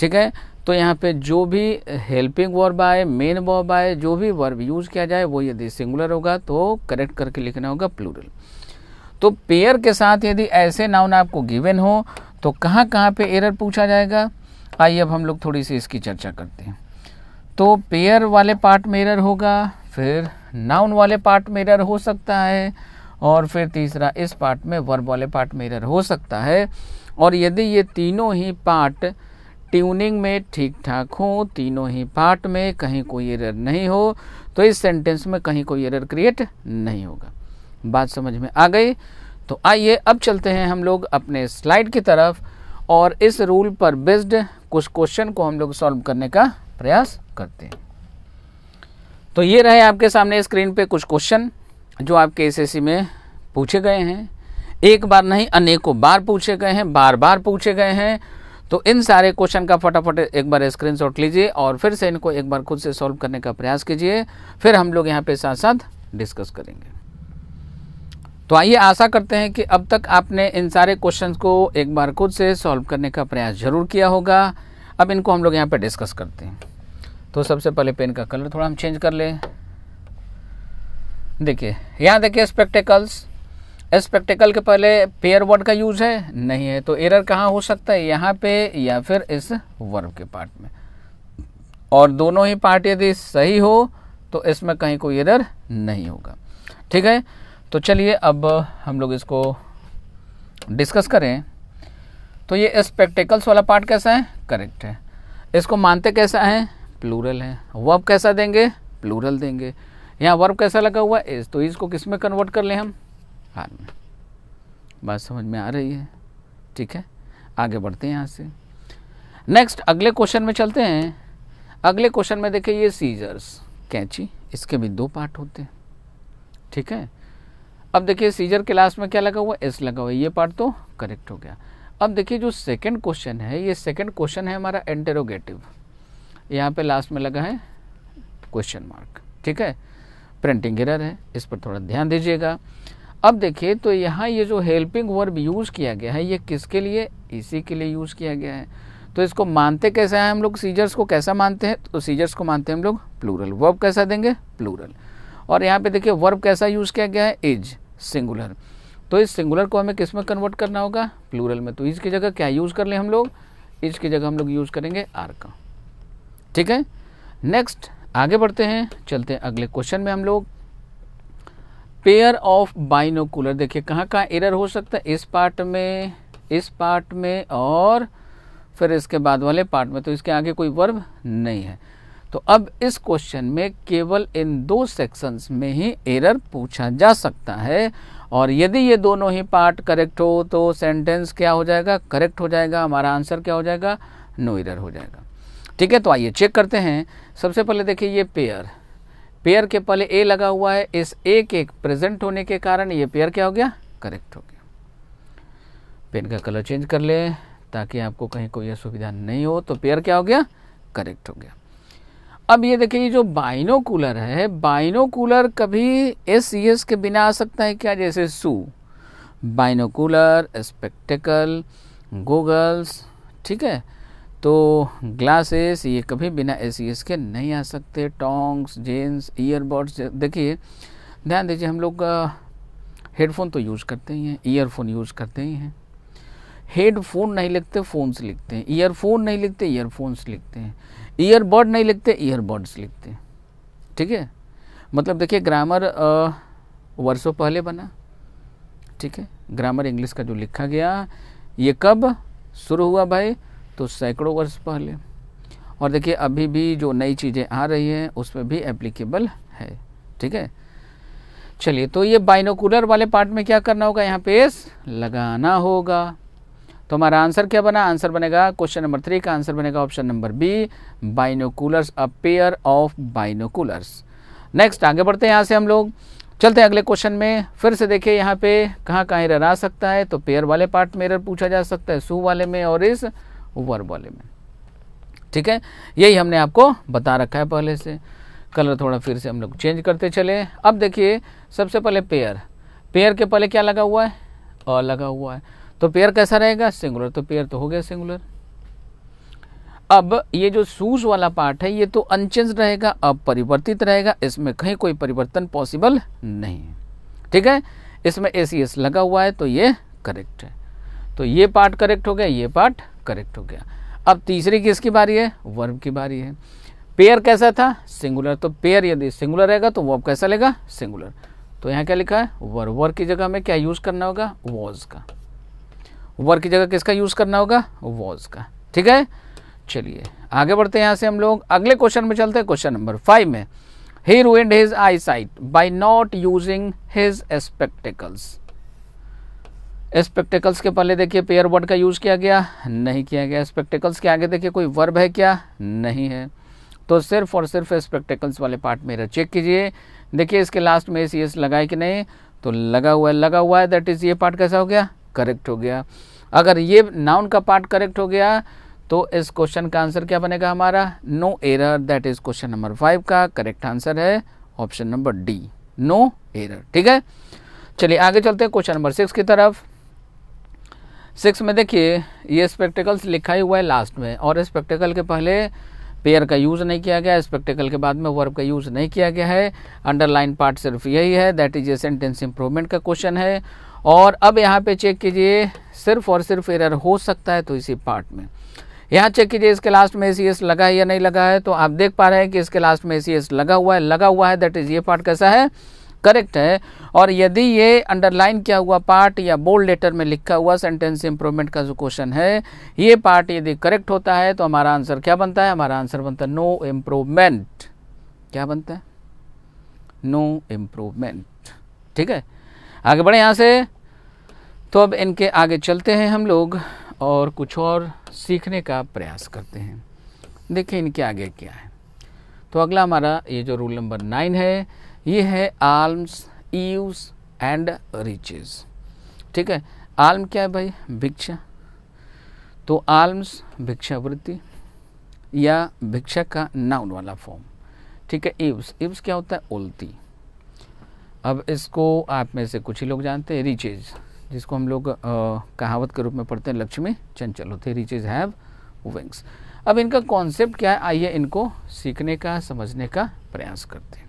ठीक है, तो यहाँ पे जो भी हेल्पिंग वर्ब आए, मेन वर्ब आए, जो भी वर्ब यूज़ किया जाए वो यदि सिंगुलर होगा तो करेक्ट करके लिखना होगा प्लूरल। तो पेयर के साथ यदि ऐसे नाउन आपको गिवन हो तो कहाँ कहाँ पे एरर पूछा जाएगा, आइए अब हम लोग थोड़ी सी इसकी चर्चा करते हैं। तो पेयर वाले पार्ट में एरर होगा, फिर नाउन वाले पार्ट में एरर हो सकता है, और फिर तीसरा इस पार्ट में वर्ब वाले पार्ट में एरर हो सकता है। और यदि ये तीनों ही पार्ट ट्यूनिंग में ठीक ठाक हो, तीनों ही पार्ट में कहीं कोई एरर नहीं हो, तो इस सेंटेंस में कहीं कोई एरर क्रिएट नहीं होगा। बात समझ में आ गई। तो आइए अब चलते हैं हम लोग अपने स्लाइड की तरफ, और इस रूल पर बेस्ड कुछ क्वेश्चन को हम लोग सॉल्व करने का प्रयास करते हैं। तो ये रहे आपके सामने स्क्रीन पे कुछ क्वेश्चन जो आपके एसएससी में पूछे गए हैं। एक बार नहीं अनेकों बार पूछे गए हैं, बार बार पूछे गए हैं। तो इन सारे क्वेश्चन का फटाफट एक बार स्क्रीनशॉट लीजिए और फिर से इनको एक बार खुद से सॉल्व करने का प्रयास कीजिए, फिर हम लोग यहाँ पे साथ साथ डिस्कस करेंगे। तो आइए, आशा करते हैं कि अब तक आपने इन सारे क्वेश्चंस को एक बार खुद से सॉल्व करने का प्रयास जरूर किया होगा। अब इनको हम लोग यहाँ पे डिस्कस करते हैं। तो सबसे पहले पेन का कलर थोड़ा हम चेंज कर लें। देखिए यहाँ देखिए स्पेक्टेकल्स, स्पेक्टेकल के पहले पेयर वर्ड का यूज़ है, नहीं है, तो एरर कहाँ हो सकता है, यहाँ पे या फिर इस वर्ब के पार्ट में। और दोनों ही पार्ट यदि सही हो तो इसमें कहीं कोई एरर नहीं होगा। ठीक है, तो चलिए अब हम लोग इसको डिस्कस करें। तो ये स्पेक्टेकल्स वाला पार्ट कैसा है, करेक्ट है। इसको मानते कैसा है, प्लूरल है। वर्ब कैसा देंगे, प्लूरल देंगे। यहाँ वर्ब कैसा लगा हुआ है, इज, तो इसको किस में कन्वर्ट कर लें हम, आर में। बात समझ में आ रही है। ठीक है, आगे बढ़ते हैं यहाँ से नेक्स्ट अगले क्वेश्चन में चलते हैं। अगले क्वेश्चन में देखिए ये सीजर्स, कैंची, इसके भी दो पार्ट होते हैं। ठीक है, अब देखिए सीजर के लास्ट में क्या लगा हुआ है, एस लगा हुआ है, ये पार्ट तो करेक्ट हो गया। अब देखिए जो सेकंड क्वेश्चन है, ये सेकंड क्वेश्चन है हमारा इंटरोगेटिव, यहाँ पे लास्ट में लगा है क्वेश्चन मार्क। ठीक है, प्रिंटिंग एरर है, इस पर थोड़ा ध्यान दीजिएगा। अब देखिए तो यहाँ ये जो हेल्पिंग वर्ब यूज़ किया गया है ये किसके लिए, इसी के लिए यूज़ किया गया है। तो इसको मानते कैसे हैं हम लोग, सीजर्स को कैसा मानते हैं, तो सीजर्स को मानते हैं हम लोग प्लूरल। वर्ब कैसा देंगे, प्लूरल। और यहाँ पे देखिए वर्ब कैसा यूज़ किया गया है, इज, सिंगुलर। तो इस सिंगुलर को हमें किस में कन्वर्ट करना होगा, प्लूरल में। तो इज की जगह क्या यूज़ कर लें हम लोग, इज की जगह हम लोग यूज़ करेंगे आर का। ठीक है, नेक्स्ट आगे बढ़ते हैं, चलते हैं अगले क्वेश्चन में हम लोग। पेयर ऑफ बाइनोकुलर, देखिए कहाँ कहाँ एरर हो सकता है, इस पार्ट में, इस पार्ट में, और फिर इसके बाद वाले पार्ट में। तो इसके आगे कोई वर्ब नहीं है। तो अब इस क्वेश्चन में केवल इन दो सेक्शंस में ही एरर पूछा जा सकता है, और यदि ये दोनों ही पार्ट करेक्ट हो तो सेंटेंस क्या हो जाएगा, करेक्ट हो जाएगा। हमारा आंसर क्या हो जाएगा, नो एरर हो जाएगा। ठीक है, तो आइए चेक करते हैं। सबसे पहले देखिए ये पेयर, पेयर के पहले ए लगा हुआ है, इस ए के प्रेजेंट होने के कारण ये पेयर क्या हो गया, करेक्ट हो गया। पेन का कलर चेंज कर ले ताकि आपको कहीं कोई असुविधा नहीं हो। तो पेयर क्या हो गया, करेक्ट हो गया। अब ये देखिए जो बाइनोकुलर है, बाइनोकुलर कभी एस सी एस के बिना आ सकता है क्या, जैसे सू, बाइनोकुलर, स्पेक्टेकल, गोगल्स। ठीक है, तो ग्लासेस ये कभी बिना एस सी एस के नहीं आ सकते। टोंग्स, जेंस, ईयरबड्स, देखिए ध्यान दीजिए हम लोग हेडफोन तो यूज़ करते ही हैं, ईयरफोन यूज़ करते ही हैं। हेडफोन नहीं लिखते, फ़ोन्स लिखते हैं। ईयरफोन नहीं लिखते, ईयरफोन्स लिखते हैं। ईयरबड नहीं लिखते, ईयरबड्स लिखते हैं। ठीक है। मतलब देखिए ग्रामर वर्षों पहले बना, ठीक है। ग्रामर इंग्लिश का जो लिखा गया ये कब शुरू हुआ भाई, तो सैकड़ों वर्ष पहले। और देखिए अभी भी जो नई चीज़ें आ रही हैं उसमें भी एप्लीकेबल है, ठीक है। चलिए तो ये बाइनोकुलर वाले पार्ट में क्या करना होगा, यहाँ पे एस लगाना होगा। तो हमारा आंसर क्या बना, आंसर बनेगा क्वेश्चन नंबर थ्री का आंसर बनेगा option number B, binoculars, a pair of binoculars. Next आगे बढ़ते हैं, यहाँ से हम लोग चलते हैं अगले क्वेश्चन में। फिर से देखिए यहाँ पे कहाँ कहाँ एरर आ सकता है, तो पेयर वाले पार्ट में एरर पूछा जा सकता है, सू वाले में और इस वर्ब वाले में, ठीक है। यही हमने आपको बता रखा है पहले से। कलर थोड़ा फिर से हम लोग चेंज करते चले। अब देखिए सबसे पहले पेयर, पेयर के पहले क्या लगा हुआ है, और लगा हुआ है, तो पेयर कैसा रहेगा, सिंगुलर, तो पेयर तो हो गया सिंगुलर। अब ये जो सूज वाला पार्ट है ये तो अनचेंज रहेगा, अपरिवर्तित रहेगा, इसमें कहीं कोई परिवर्तन पॉसिबल नहीं है, ठीक है। इसमें ए सी एस लगा हुआ है तो ये करेक्ट है, तो ये पार्ट करेक्ट हो गया, ये पार्ट करेक्ट हो गया। अब तीसरी किसकी बारी है, वर्ब की बारी है। पेयर कैसा था, सिंगुलर, तो पेयर यदि सिंगुलर रहेगा तो वर्ब कैसा लेगा, सिंगुलर। तो यहाँ क्या लिखा है, वर्ब, वर्ब की जगह में क्या यूज़ करना होगा, वॉज का, वर्ब की जगह किसका यूज़ करना होगा, वॉज का, ठीक है। चलिए आगे बढ़ते हैं, यहाँ से हम लोग अगले क्वेश्चन में चलते हैं, क्वेश्चन नंबर फाइव में। He ruined his I site by not using his spectacles. Spectacles के पहले देखिए पेयर वर्ड का यूज़ किया गया, नहीं किया गया। स्पेक्टेकल्स के आगे देखिए कोई वर्ब है क्या, नहीं है। तो सिर्फ और सिर्फ स्पेक्टेकल्स वाले पार्ट में एरर चेक कीजिए। देखिए इसके लास्ट में एस एस लगाए कि नहीं, तो लगा हुआ है, लगा हुआ है, दैट इज़ ये पार्ट कैसा हो गया, करेक्ट हो गया। अगर ये नाउन का पार्ट करेक्ट हो गया तो इस क्वेश्चन का आंसर क्या बनेगा हमारा, no error, that is question number five का करेक्ट आंसर है option number D, no error, ठीक है। चलिए आगे चलते हैं क्वेश्चन नंबर सिक्स की तरफ। सिक्स में देखिए ये स्पेक्टेकल्स लिखा ही हुआ है लास्ट में, और स्पेक्टेकल के पहले पेयर का यूज़ नहीं किया गया, स्पेक्टेकल के बाद में वर्ब का यूज़ नहीं किया गया है। अंडरलाइन पार्ट सिर्फ यही है, that is a sentence improvement का क्वेश्चन है। और अब यहाँ पे चेक कीजिए सिर्फ और सिर्फ एरर हो सकता है तो इसी पार्ट में। यहाँ चेक कीजिए इसके लास्ट में ए सी एस लगा है या नहीं लगा है, तो आप देख पा रहे हैं कि इसके लास्ट में ए सी एस लगा हुआ है, लगा हुआ है, दैट इज़ ये पार्ट कैसा है, करेक्ट है। और यदि ये अंडरलाइन किया हुआ पार्ट या बोल्ड लेटर में लिखा हुआ सेंटेंस इंप्रूवमेंट का जो क्वेश्चन है, ये पार्ट यदि करेक्ट होता है तो हमारा आंसर क्या बनता है, हमारा आंसर बनता है नो इम्प्रूवमेंट, क्या बनता है, नो इम्प्रूवमेंट, ठीक है। आगे बढ़े यहाँ से, तो अब इनके आगे चलते हैं हम लोग और कुछ और सीखने का प्रयास करते हैं। देखिए इनके आगे क्या है, तो अगला हमारा ये जो रूल नंबर नाइन है ये है आल्म्स, ईव्स एंड रिचेस, ठीक है। आल्म क्या है भाई, भिक्षा, तो आल्म्स भिक्षावृत्ति या भिक्षा का नाउन वाला फॉर्म, ठीक है। ईव्स, ईव्स क्या होता है, ओलती। अब इसको आप में से कुछ ही लोग जानते हैं। रिचेज जिसको हम लोग कहावत के रूप में पढ़ते हैं, लक्ष्मी चंचल होते, रिचेज हैव विंग्स। अब इनका कॉन्सेप्ट क्या है, आइए इनको सीखने का समझने का प्रयास करते हैं।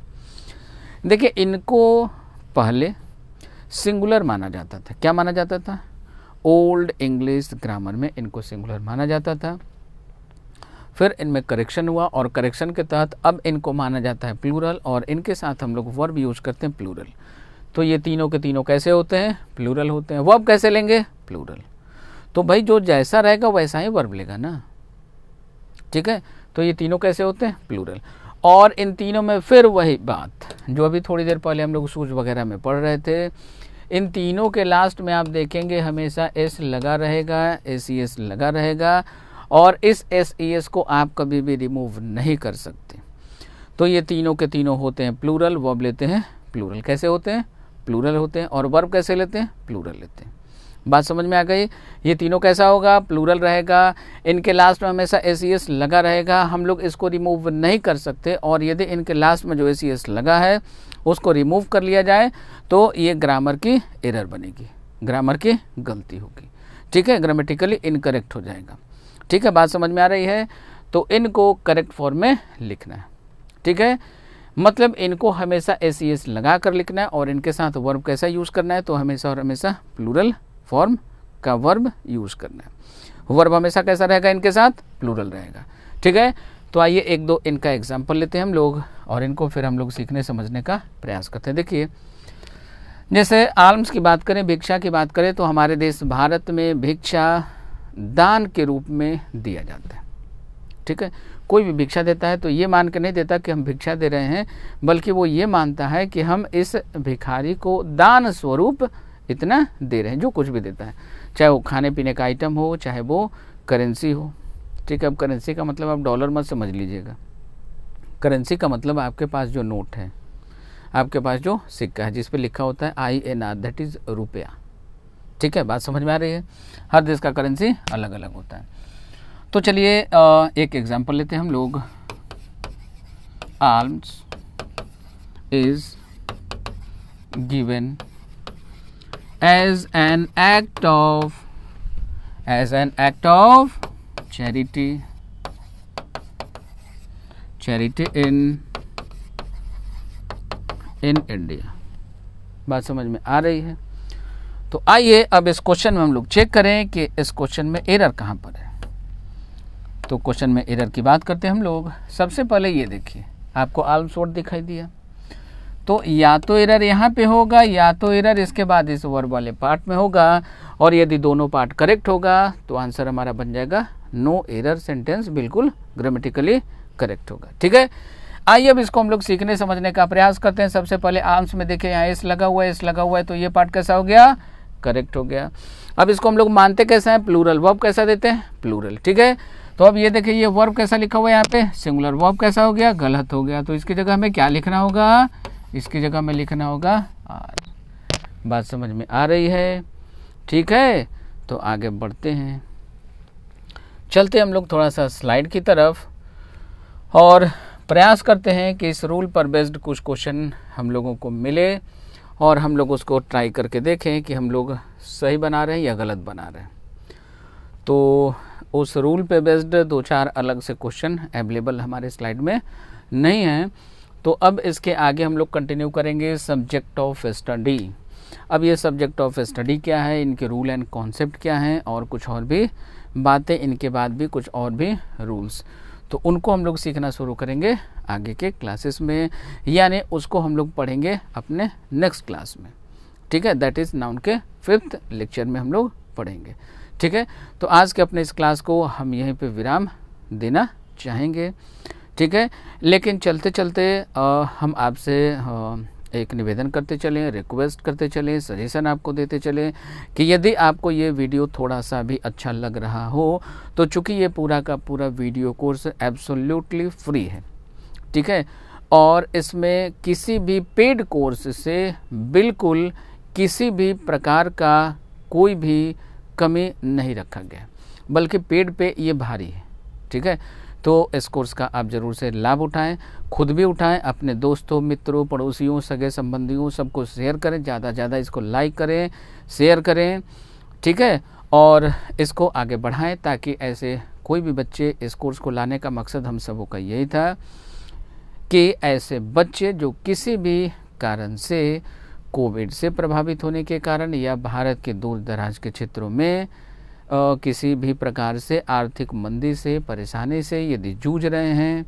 देखिए इनको पहले सिंगुलर माना जाता था, क्या माना जाता था, ओल्ड इंग्लिश ग्रामर में इनको सिंगुलर माना जाता था। फिर इनमें करेक्शन हुआ और करेक्शन के तहत अब इनको माना जाता है प्लूरल, और इनके साथ हम लोग वर्ब यूज करते हैं प्लूरल। तो ये तीनों के तीनों कैसे होते हैं, प्लूरल होते हैं। वर्ब कैसे लेंगे, प्लूरल। तो भाई जो जैसा रहेगा वैसा ही वर्ब लेगा ना, ठीक है। तो ये तीनों कैसे होते हैं, प्लूरल। और इन तीनों में फिर वही बात जो अभी थोड़ी देर पहले हम लोग सूज वगैरह में पढ़ रहे थे, इन तीनों के लास्ट में आप देखेंगे हमेशा एस लगा रहेगा, ए सी एस लगा रहेगा, और इस एस ई एस को आप कभी भी रिमूव नहीं कर सकते। तो ये तीनों के तीनों होते हैं प्लूरल। वर्ब लेते हैं प्लूरल, कैसे होते हैं, प्लूरल होते हैं। और वर्ब कैसे लेते हैं, प्लूरल लेते हैं। बात समझ में आ गई। ये तीनों कैसा होगा, प्लूरल रहेगा। इनके लास्ट में हमेशा ए सी एस लगा रहेगा, हम लोग इसको रिमूव नहीं कर सकते। और यदि इनके लास्ट में जो ए सी एस लगा है उसको रिमूव कर लिया जाए तो ये ग्रामर की एरर बनेगी, ग्रामर की गलती होगी, ठीक है। ग्रामेटिकली इनकरेक्ट हो जाएगा, ठीक है। बात समझ में आ रही है। तो इनको करेक्ट फॉर्म में लिखना है, ठीक है। मतलब इनको हमेशा ए सी एस लगा कर लिखना है, और इनके साथ वर्ब कैसा यूज़ करना है, तो हमेशा और हमेशा प्लूरल फॉर्म का वर्ब यूज़ करना है। वर्ब हमेशा कैसा रहेगा, इनके साथ प्लूरल रहेगा, ठीक है। तो आइए एक दो इनका एग्जाम्पल लेते हैं हम लोग, और इनको फिर हम लोग सीखने समझने का प्रयास करते हैं। देखिए जैसे आल्म्स की बात करें, भिक्षा की बात करें, तो हमारे देश भारत में भिक्षा दान के रूप में दिया जाता है। ठीक है, कोई भी भिक्षा देता है तो ये मान के नहीं देता कि हम भिक्षा दे रहे हैं, बल्कि वो ये मानता है कि हम इस भिखारी को दान स्वरूप इतना दे रहे हैं, जो कुछ भी देता है, चाहे वो खाने पीने का आइटम हो, चाहे वो करेंसी हो। ठीक है, अब करेंसी का मतलब आप डॉलर मत समझ लीजिएगा। करेंसी का मतलब आपके पास जो नोट है, आपके पास जो सिक्का है जिस पे लिखा होता है I N R, that is रुपया। ठीक है, बात समझ में आ रही है। हर देश का करेंसी अलग अलग होता है। तो चलिए एक एग्जांपल लेते हैं हम लोग। Arms is given as an act of as an act of charity charity in in India. बात समझ में आ रही है। तो आइए अब इस क्वेश्चन में हम लोग चेक करें कि इस क्वेश्चन में एरर कहाँ पर है। तो क्वेश्चन में एरर की बात करते हैं हम लोग। सबसे पहले ये देखिए, आपको आल्म्स वर्ड दिखाई दिया, तो या तो एरर यहाँ पे होगा या तो एरर इसके बाद इस वर्ड वाले पार्ट में होगा, और यदि दोनों पार्ट करेक्ट होगा तो आंसर हमारा बन जाएगा नो एरर सेंटेंस, बिल्कुल ग्रामेटिकली करेक्ट होगा। ठीक है, आइए अब इसको हम लोग सीखने समझने का प्रयास करते हैं। सबसे पहले आर्म्स में देखिए, यहाँ एस लगा हुआ है, एस लगा हुआ है, तो ये पार्ट कैसा हो गया, करेक्ट हो गया। अब इसको हम लोग मानते कैसे हैं, प्लूरल। वर्ब कैसा देते हैं, प्लूरल। ठीक है, तो अब ये देखिए ये वर्ब कैसा लिखा हुआ है यहाँ पे, सिंगुलर। वर्ब कैसा हो गया, गलत हो गया। तो इसकी जगह हमें क्या लिखना होगा, इसकी जगह हमें लिखना होगा आर। बात समझ में आ रही है। ठीक है, तो आगे बढ़ते हैं, चलते हम लोग थोड़ा सा स्लाइड की तरफ और प्रयास करते हैं कि इस रूल पर बेस्ड कुछ क्वेश्चन हम लोगों को मिले और हम लोग उसको ट्राई करके देखें कि हम लोग सही बना रहे हैं या गलत बना रहे हैं। तो उस रूल पे बेस्ड दो चार अलग से क्वेश्चन अवेलेबल हमारे स्लाइड में नहीं हैं। तो अब इसके आगे हम लोग कंटिन्यू करेंगे सब्जेक्ट ऑफ स्टडी। अब ये सब्जेक्ट ऑफ स्टडी क्या है, इनके रूल एंड कॉन्सेप्ट क्या हैं, और कुछ और भी बातें, इनके बाद भी कुछ और भी रूल्स, तो उनको हम लोग सीखना शुरू करेंगे आगे के क्लासेस में, यानी उसको हम लोग पढ़ेंगे अपने नेक्स्ट क्लास में। ठीक है, दैट इज़ नाउन के फिफ्थ लेक्चर में हम लोग पढ़ेंगे। ठीक है, तो आज के अपने इस क्लास को हम यहीं पे विराम देना चाहेंगे। ठीक है, लेकिन चलते चलते आ, हम आपसे एक निवेदन करते चलें, रिक्वेस्ट करते चलें, सजेशन आपको देते चलें कि यदि आपको ये वीडियो थोड़ा सा भी अच्छा लग रहा हो तो चूँकि ये पूरा का पूरा वीडियो कोर्स एब्सोल्युटली फ्री है। ठीक है, और इसमें किसी भी पेड कोर्स से बिल्कुल किसी भी प्रकार का कोई भी कमी नहीं रखा गया, बल्कि पेड पे ये भारी है। ठीक है, तो इस कोर्स का आप ज़रूर से लाभ उठाएं, खुद भी उठाएं, अपने दोस्तों, मित्रों, पड़ोसियों, सगे संबंधियों सबको शेयर करें, ज़्यादा से ज़्यादा इसको लाइक करें, शेयर करें। ठीक है, और इसको आगे बढ़ाएं ताकि ऐसे कोई भी बच्चे, इस कोर्स को लाने का मकसद हम सबों का यही था कि ऐसे बच्चे जो किसी भी कारण से, कोविड से प्रभावित होने के कारण या भारत के दूर दराज के क्षेत्रों में Uh, किसी भी प्रकार से आर्थिक मंदी से, परेशानी से यदि जूझ रहे हैं,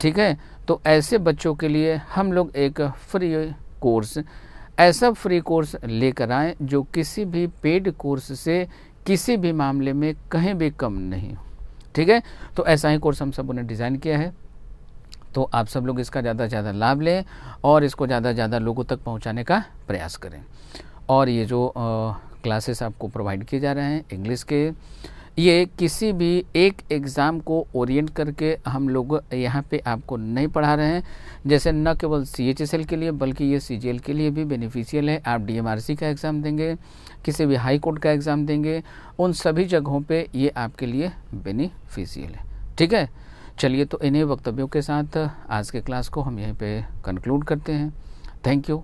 ठीक है, तो ऐसे बच्चों के लिए हम लोग एक फ्री कोर्स, ऐसा फ्री कोर्स लेकर आएँ जो किसी भी पेड कोर्स से किसी भी मामले में कहीं भी कम नहीं हो। ठीक है, तो ऐसा ही कोर्स हम सब ने डिज़ाइन किया है। तो आप सब लोग इसका ज़्यादा से ज़्यादा लाभ लें और इसको ज़्यादा से ज़्यादा लोगों तक पहुँचाने का प्रयास करें। और ये जो uh, क्लासेस आपको प्रोवाइड किए जा रहे हैं इंग्लिश के, ये किसी भी एक एग्ज़ाम को ओरिएंट करके हम लोग यहाँ पे आपको नहीं पढ़ा रहे हैं। जैसे न केवल सीएचएसएल के लिए बल्कि ये सीजीएल के लिए भी बेनिफिशियल है। आप डीएमआरसी का एग्ज़ाम देंगे, किसी भी हाई कोर्ट का एग्ज़ाम देंगे, उन सभी जगहों पे ये आपके लिए बेनिफिशियल है। ठीक है, चलिए तो इन्हीं वक्तव्यों के साथ आज के क्लास को हम यहीं पर कंक्लूड करते हैं। Thank you.